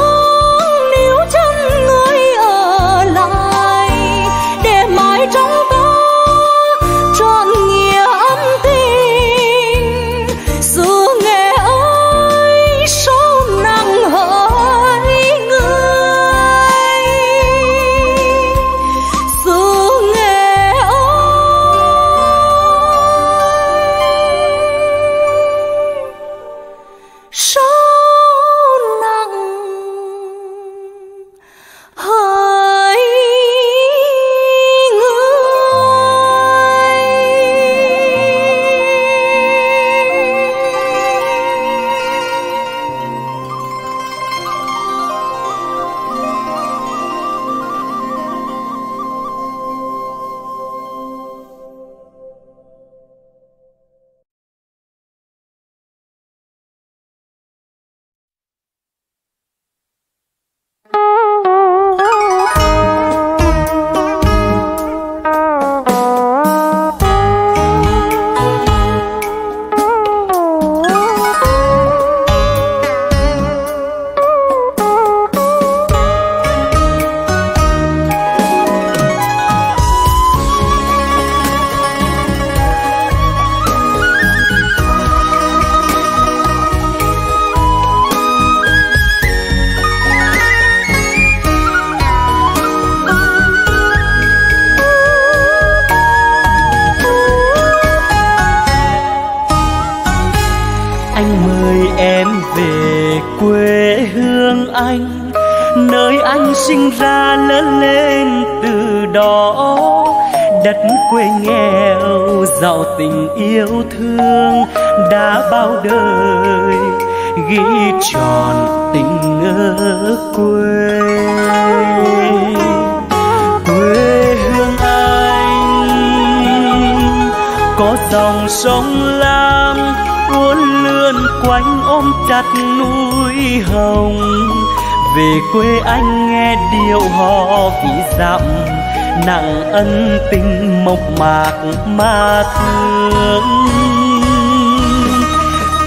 nặng ân tình mộc mạc mà thương.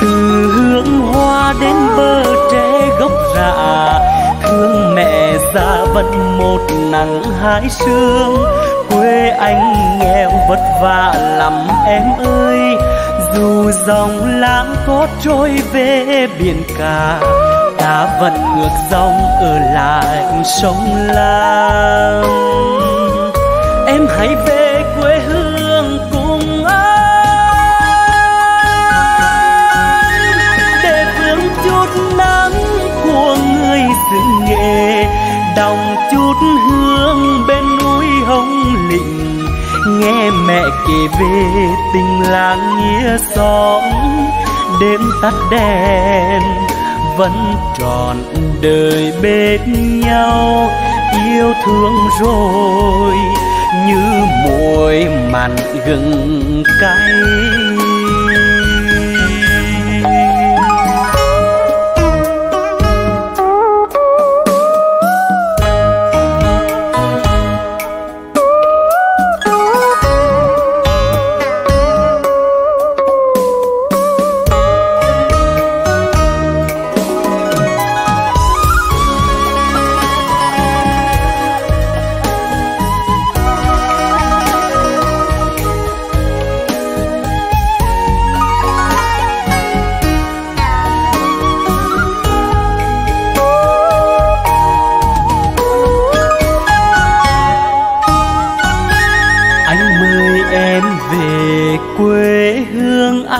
Từ hương hoa đến bờ tre gốc rạ, thương mẹ già vẫn một nắng hái sương. Quê anh nghèo vất vả lắm em ơi, dù dòng lãng có trôi về biển cả, ta vẫn ngược dòng ở lại sông Lam. Em hãy về quê hương cùng anh, để vương chút nắng của người xứ Nghệ, đòng chút hương bên núi Hồng Lĩnh, nghe mẹ kể về tình làng nghĩa xóm. Đêm tắt đèn vẫn trọn đời bên nhau, yêu thương rồi như muối mặn gừng cay.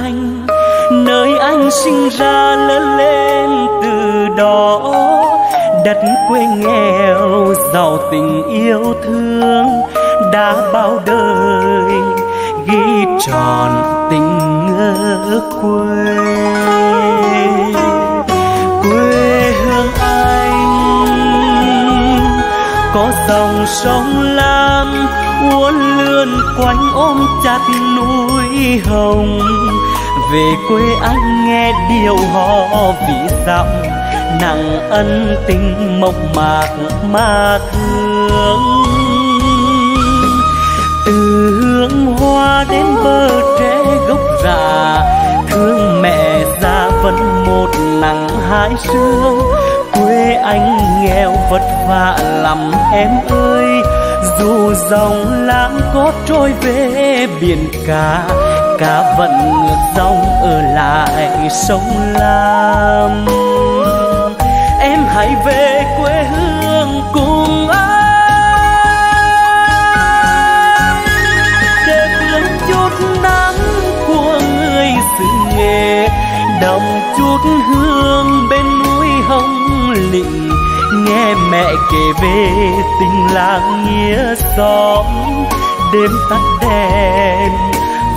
anh, nơi anh sinh ra lớn lên. Từ đó đất quê nghèo giàu tình yêu thương đã bao đời ghi tròn tình ngỡ quê. Quê hương anh có dòng sông Lam uốn lượn quanh ôm chặt núi Hồng. Về quê anh nghe điệu hò vì dặm nặng ân tình mộc mạc mà thương. Từ Hương Hoa đến bờ tre gốc già, thương mẹ già vẫn một nắng hái sương. Quê anh nghèo vất vả lắm em ơi, dù dòng Lam có trôi về biển cả, cá vẫn ngược dòng ở lại sông Lam. Em hãy về quê hương cùng anh, để đựng chút nắng của người xứ Nghệ, đậm chút hương bên núi Hồng Lĩnh. Nghe mẹ kể về tình làng nghĩa xóm, đêm tắt đèn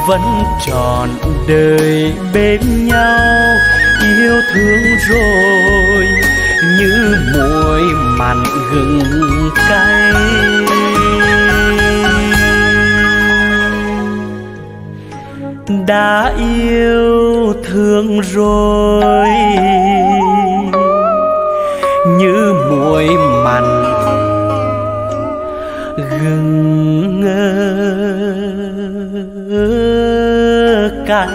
vẫn trọn đời bên nhau. Yêu thương rồi như muối mặn gừng cay, đã yêu thương rồi như muối mặn gừng cay.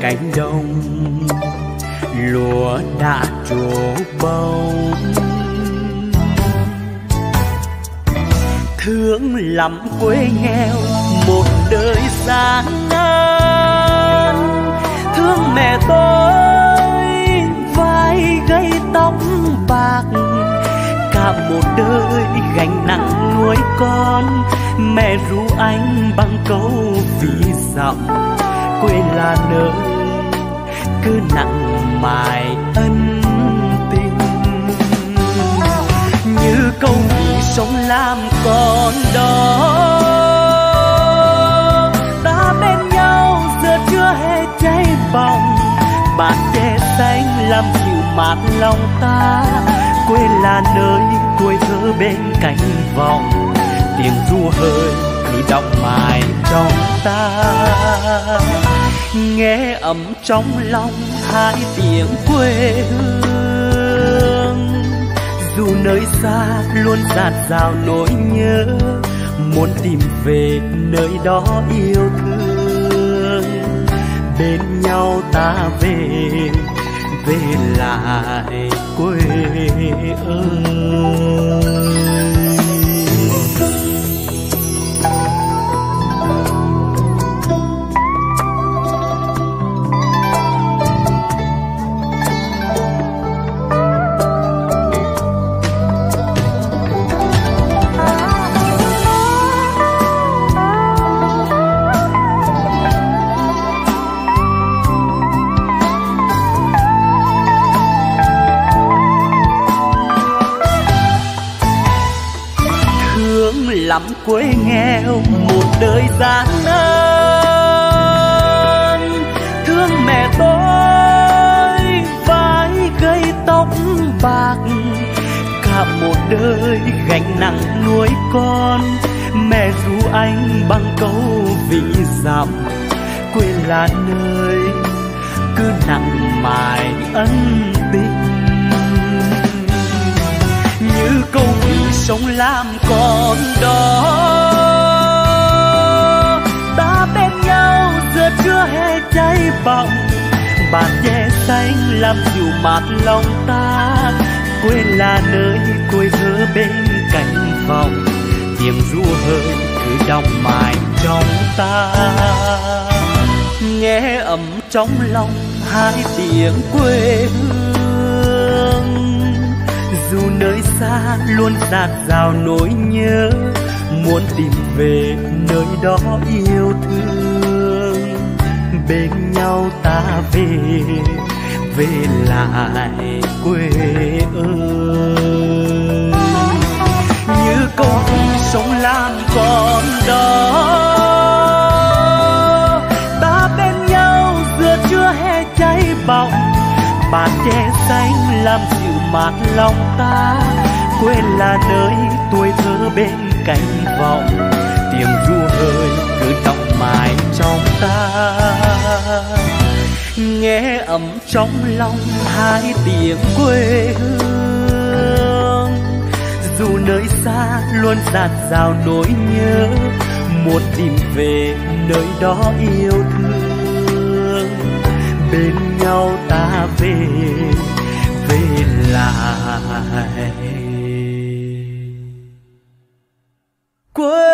Cánh đồng lúa đã trổ bông, thương lắm quê nghèo một đời gian nan. Thương mẹ tôi vai gầy tóc bạc, cả một đời gánh nặng nuôi con. Mẹ ru anh bằng câu ví dặm, quê là nơi cứ nặng mài ân tình. Như câu vì sông Lam còn đó, ta bên nhau giờ chưa hề cháy bỏng. Bạt tre xanh làm dịu mát lòng ta, quê là nơi tuổi thơ bên cánh vòng. Tiếng ru hơi cứ đọng mãi trong ta, nghe ấm trong lòng hai tiếng quê hương. Dù nơi xa luôn dạt dào nỗi nhớ, muốn tìm về nơi đó yêu thương. Bên nhau ta về, về lại quê ơi. quê nghèo một đời gian nan. Thương mẹ tôi vái gây tóc bạc, cả một đời gánh nặng nuôi con. Mẹ ru anh bằng câu vĩ dặm, quê là nơi cứ nặng mài ân tình. Như câu vì sông Lam còn đó, ta bên nhau giờ chưa hề cháy bỏng. Bạt che xanh làm dịu mát lòng ta, quê là nơi côi thơ bên cánh vòng. Tiếng ru hơi cứ đọng mãi trong ta, nghe ấm trong lòng hai tiếng quê hương. Dù nơi xa luôn dạt dào nỗi nhớ, muốn tìm về nơi đó yêu thương. Bên nhau ta về, về lại quê ơi. Như câu sông Lam còn đó, bóng bàn che xanh làm dịu mát lòng ta, quê là nơi tuổi thơ bên cánh vọng. Tiếng ru hơi cứ đọng mãi trong ta, nghe ấm trong lòng hai tiếng quê hương. Dù nơi xa luôn dạt dào nỗi nhớ, muốn tìm về nơi đó yêu thương. Bên nhau ta về, về lại quê.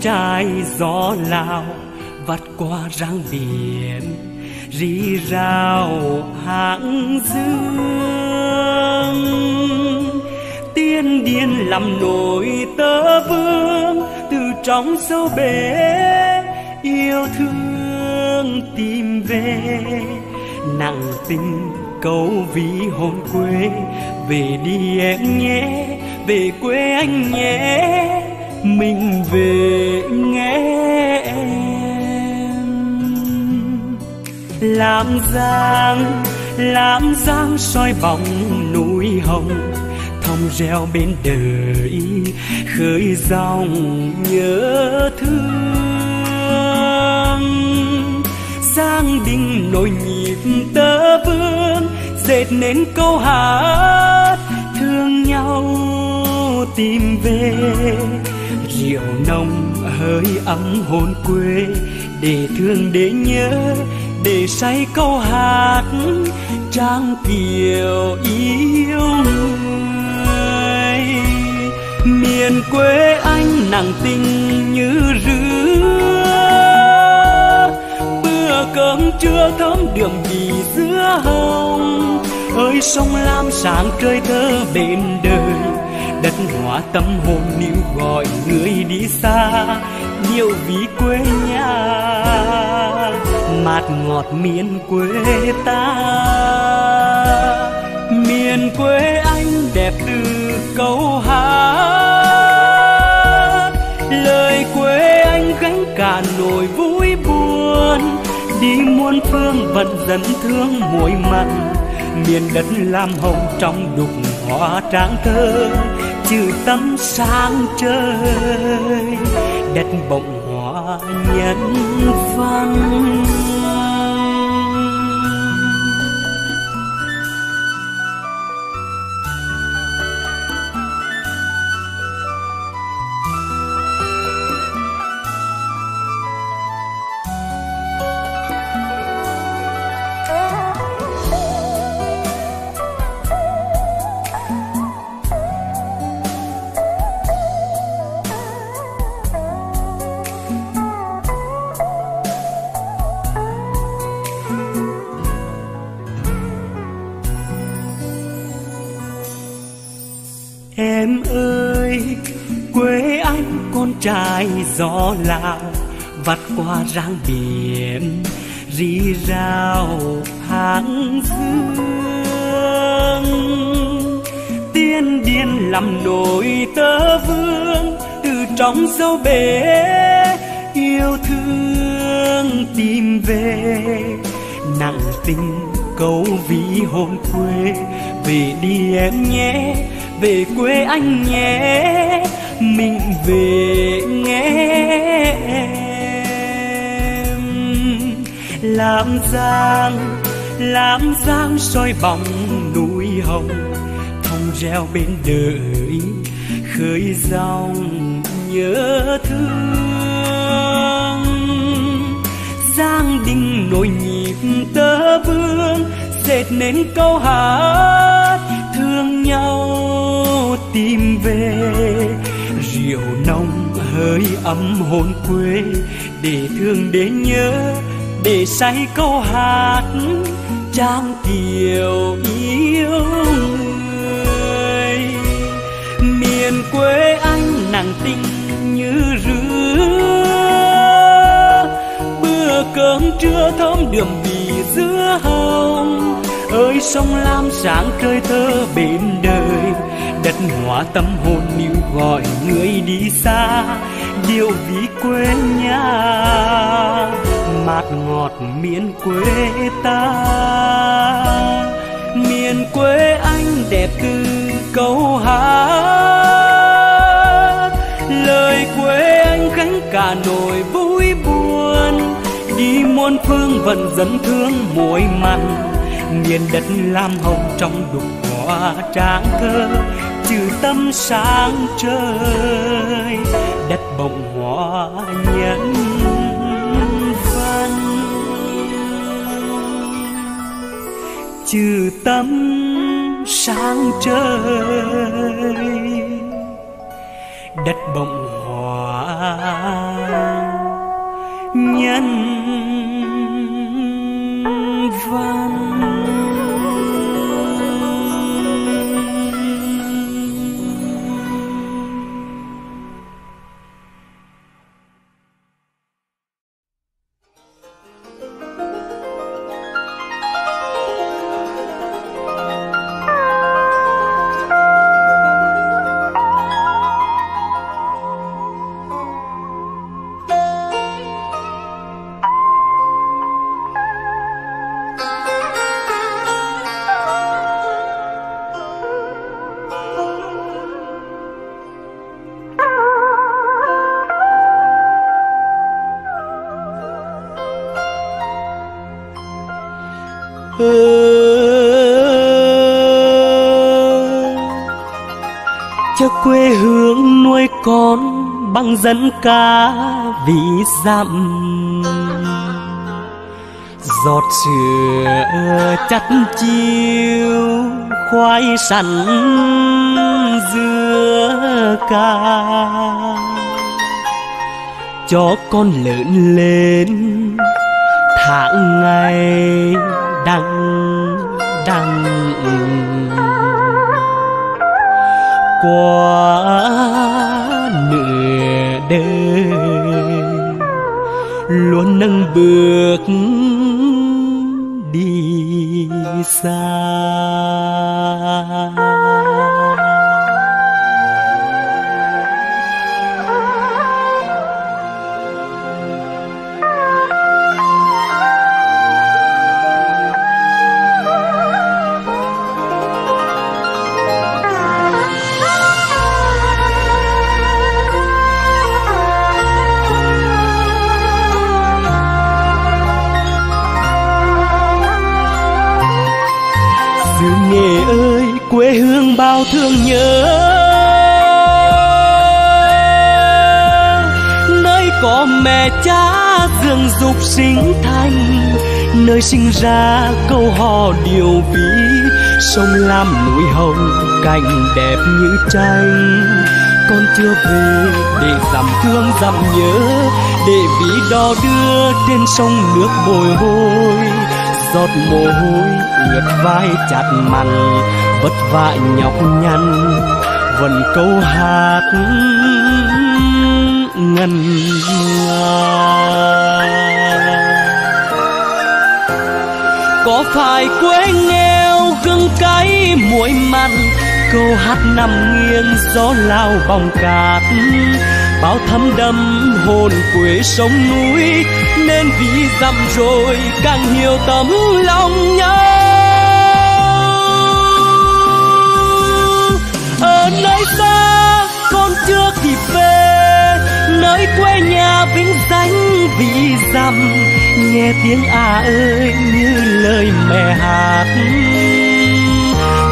Trái gió Lào vắt qua răng biển, rì rào hãng dương. Tiên điên làm nổi tơ vương, từ trong sâu bể yêu thương tìm về. Nặng tình câu ví hồn quê, về đi em nhé, về quê anh nhé, mình về nghe em. Làm giang, làm giang soi bóng núi hồng, thông reo bên đời khơi dòng nhớ thương. Giang đình nổi nhịp tơ vương, dệt nên câu hát thương nhau tìm về. Rượu nồng hơi ấm hồn quê, để thương để nhớ, để say câu hát trang kiều yêu người. Miền quê anh nặng tình như rứa, bữa cơm trưa thơm đượm vị dứa hồng. Ơi sông Lam sáng trời thơ bên đời, đất hóa tâm hồn níu gọi người đi xa. Nhiều ví quê nhà mạt ngọt miền quê ta, miền quê anh đẹp từ câu hát lời quê vẫn dẫn thương muối mặn, miền đất lam hồng trong đục hoa tráng thơ chữ tấm sáng trời, đất bồng hoa nhân văn. Em ơi, quê anh con trai gió Lào vắt qua rang biển rì rào hàng dương. Tiên điên làm nổi tơ vương từ trong dấu bể yêu thương tìm về, nặng tình câu ví hồn quê. Về đi em nhé, về quê anh nhé, mình về nghe em. Lam Giang, Lam Giang soi bóng núi hồng, thông reo bên đời khơi dòng nhớ thương. Giang đình nổi nhịp tơ vương dệt nên câu hát thương nhau tìm về, rượu nồng hơi ấm hồn quê để thương đến nhớ, để say câu hát trang kiều yêu người. Miền quê anh nàng tinh như rứa, bữa cơm trưa thơm đượm bì dưa hồng. Ơi sông Lam sáng trời thơ bên đời, đất hóa tâm hồn níu gọi người đi xa. Điều ví quê nhà mạt ngọt miền quê ta, miền quê anh đẹp từ câu hát. Lời quê anh gánh cả nỗi vui buồn, đi muôn phương vẫn dẫn thương muối mặn, miền đất lam hồng trong đục hoa tráng thơ chữ tâm sáng trời, đất bồng hoa nhân văn. Chữ tâm sáng trời, đất bồng hoa nhân văn. Bằng dân ca ví dặm giọt sữa chắt chiêu khoai sắn dưa ca, cho con lớn lên tháng ngày đằng đằng qua nửa đời, luôn nâng bước đi xa. Về ơi quê hương bao thương nhớ, nơi có mẹ cha dưỡng dục sinh thành, nơi sinh ra câu hò điều vĩ. Sông Lam núi hồng cảnh đẹp như tranh, con chưa về để dặm thương dặm nhớ, để ví đo đưa trên sông nước bồi hồi. Giọt mồ hôi ướt vai chặt mặn, vất vả nhọc nhằn vẫn câu hát ngân nga. Có phải quê nghèo gương cay muối mặn, câu hát nằm nghiêng gió lao bong cát, bao thấm đẫm hồn quê sông núi, nên vì dặm rồi càng hiểu tấm lòng nhau. Ở nơi xa con chưa kịp về, nơi quê nhà vĩnh danh vì dặm, nghe tiếng à ơi như lời mẹ hát,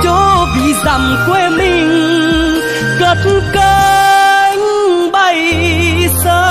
cho vì dặm quê mình cất cánh bay xa.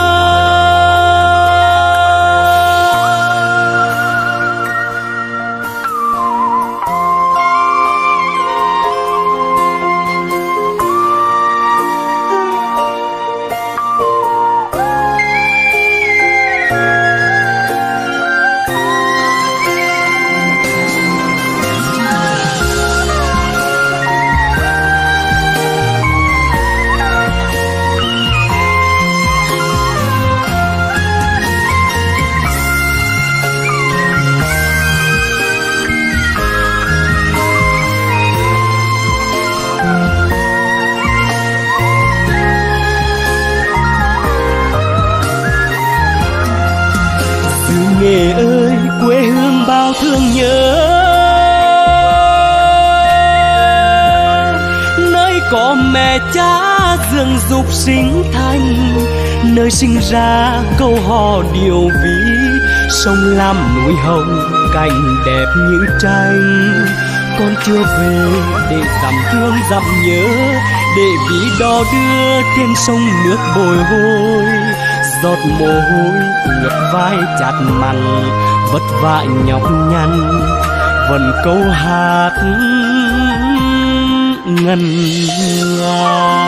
Nghệ ơi quê hương bao thương nhớ, nơi có mẹ cha dưỡng dục sinh thành, nơi sinh ra câu hò điều vĩ. Sông Lam núi hồng cảnh đẹp như tranh, con chưa về để dặm thương dặm nhớ, để ví đo đưa trên sông nước bồi hồi. Giọt mồ hôi ướt vai chát mặn, vất vả nhọc nhằn vẫn câu hát ngân nga.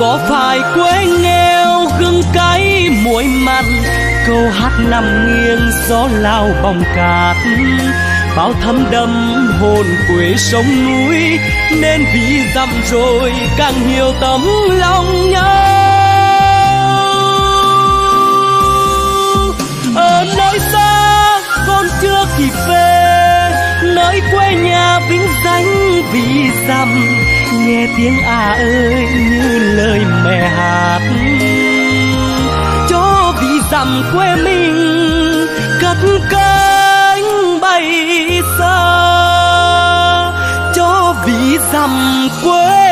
Có phải quê nghèo gương cay muối mặn, câu hát nằm nghiêng gió lao bong cát, bao thấm đẫm hồn quê sông núi, nên vì dặm rồi càng hiểu tấm lòng nhau. Ở nơi xa con chưa kịp về, nơi quê nhà vĩnh danh vì dặm, nghe tiếng à ơi như lời mẹ hát, cho vì dặm quê mình cất cánh bay xa, cho vì dặm quê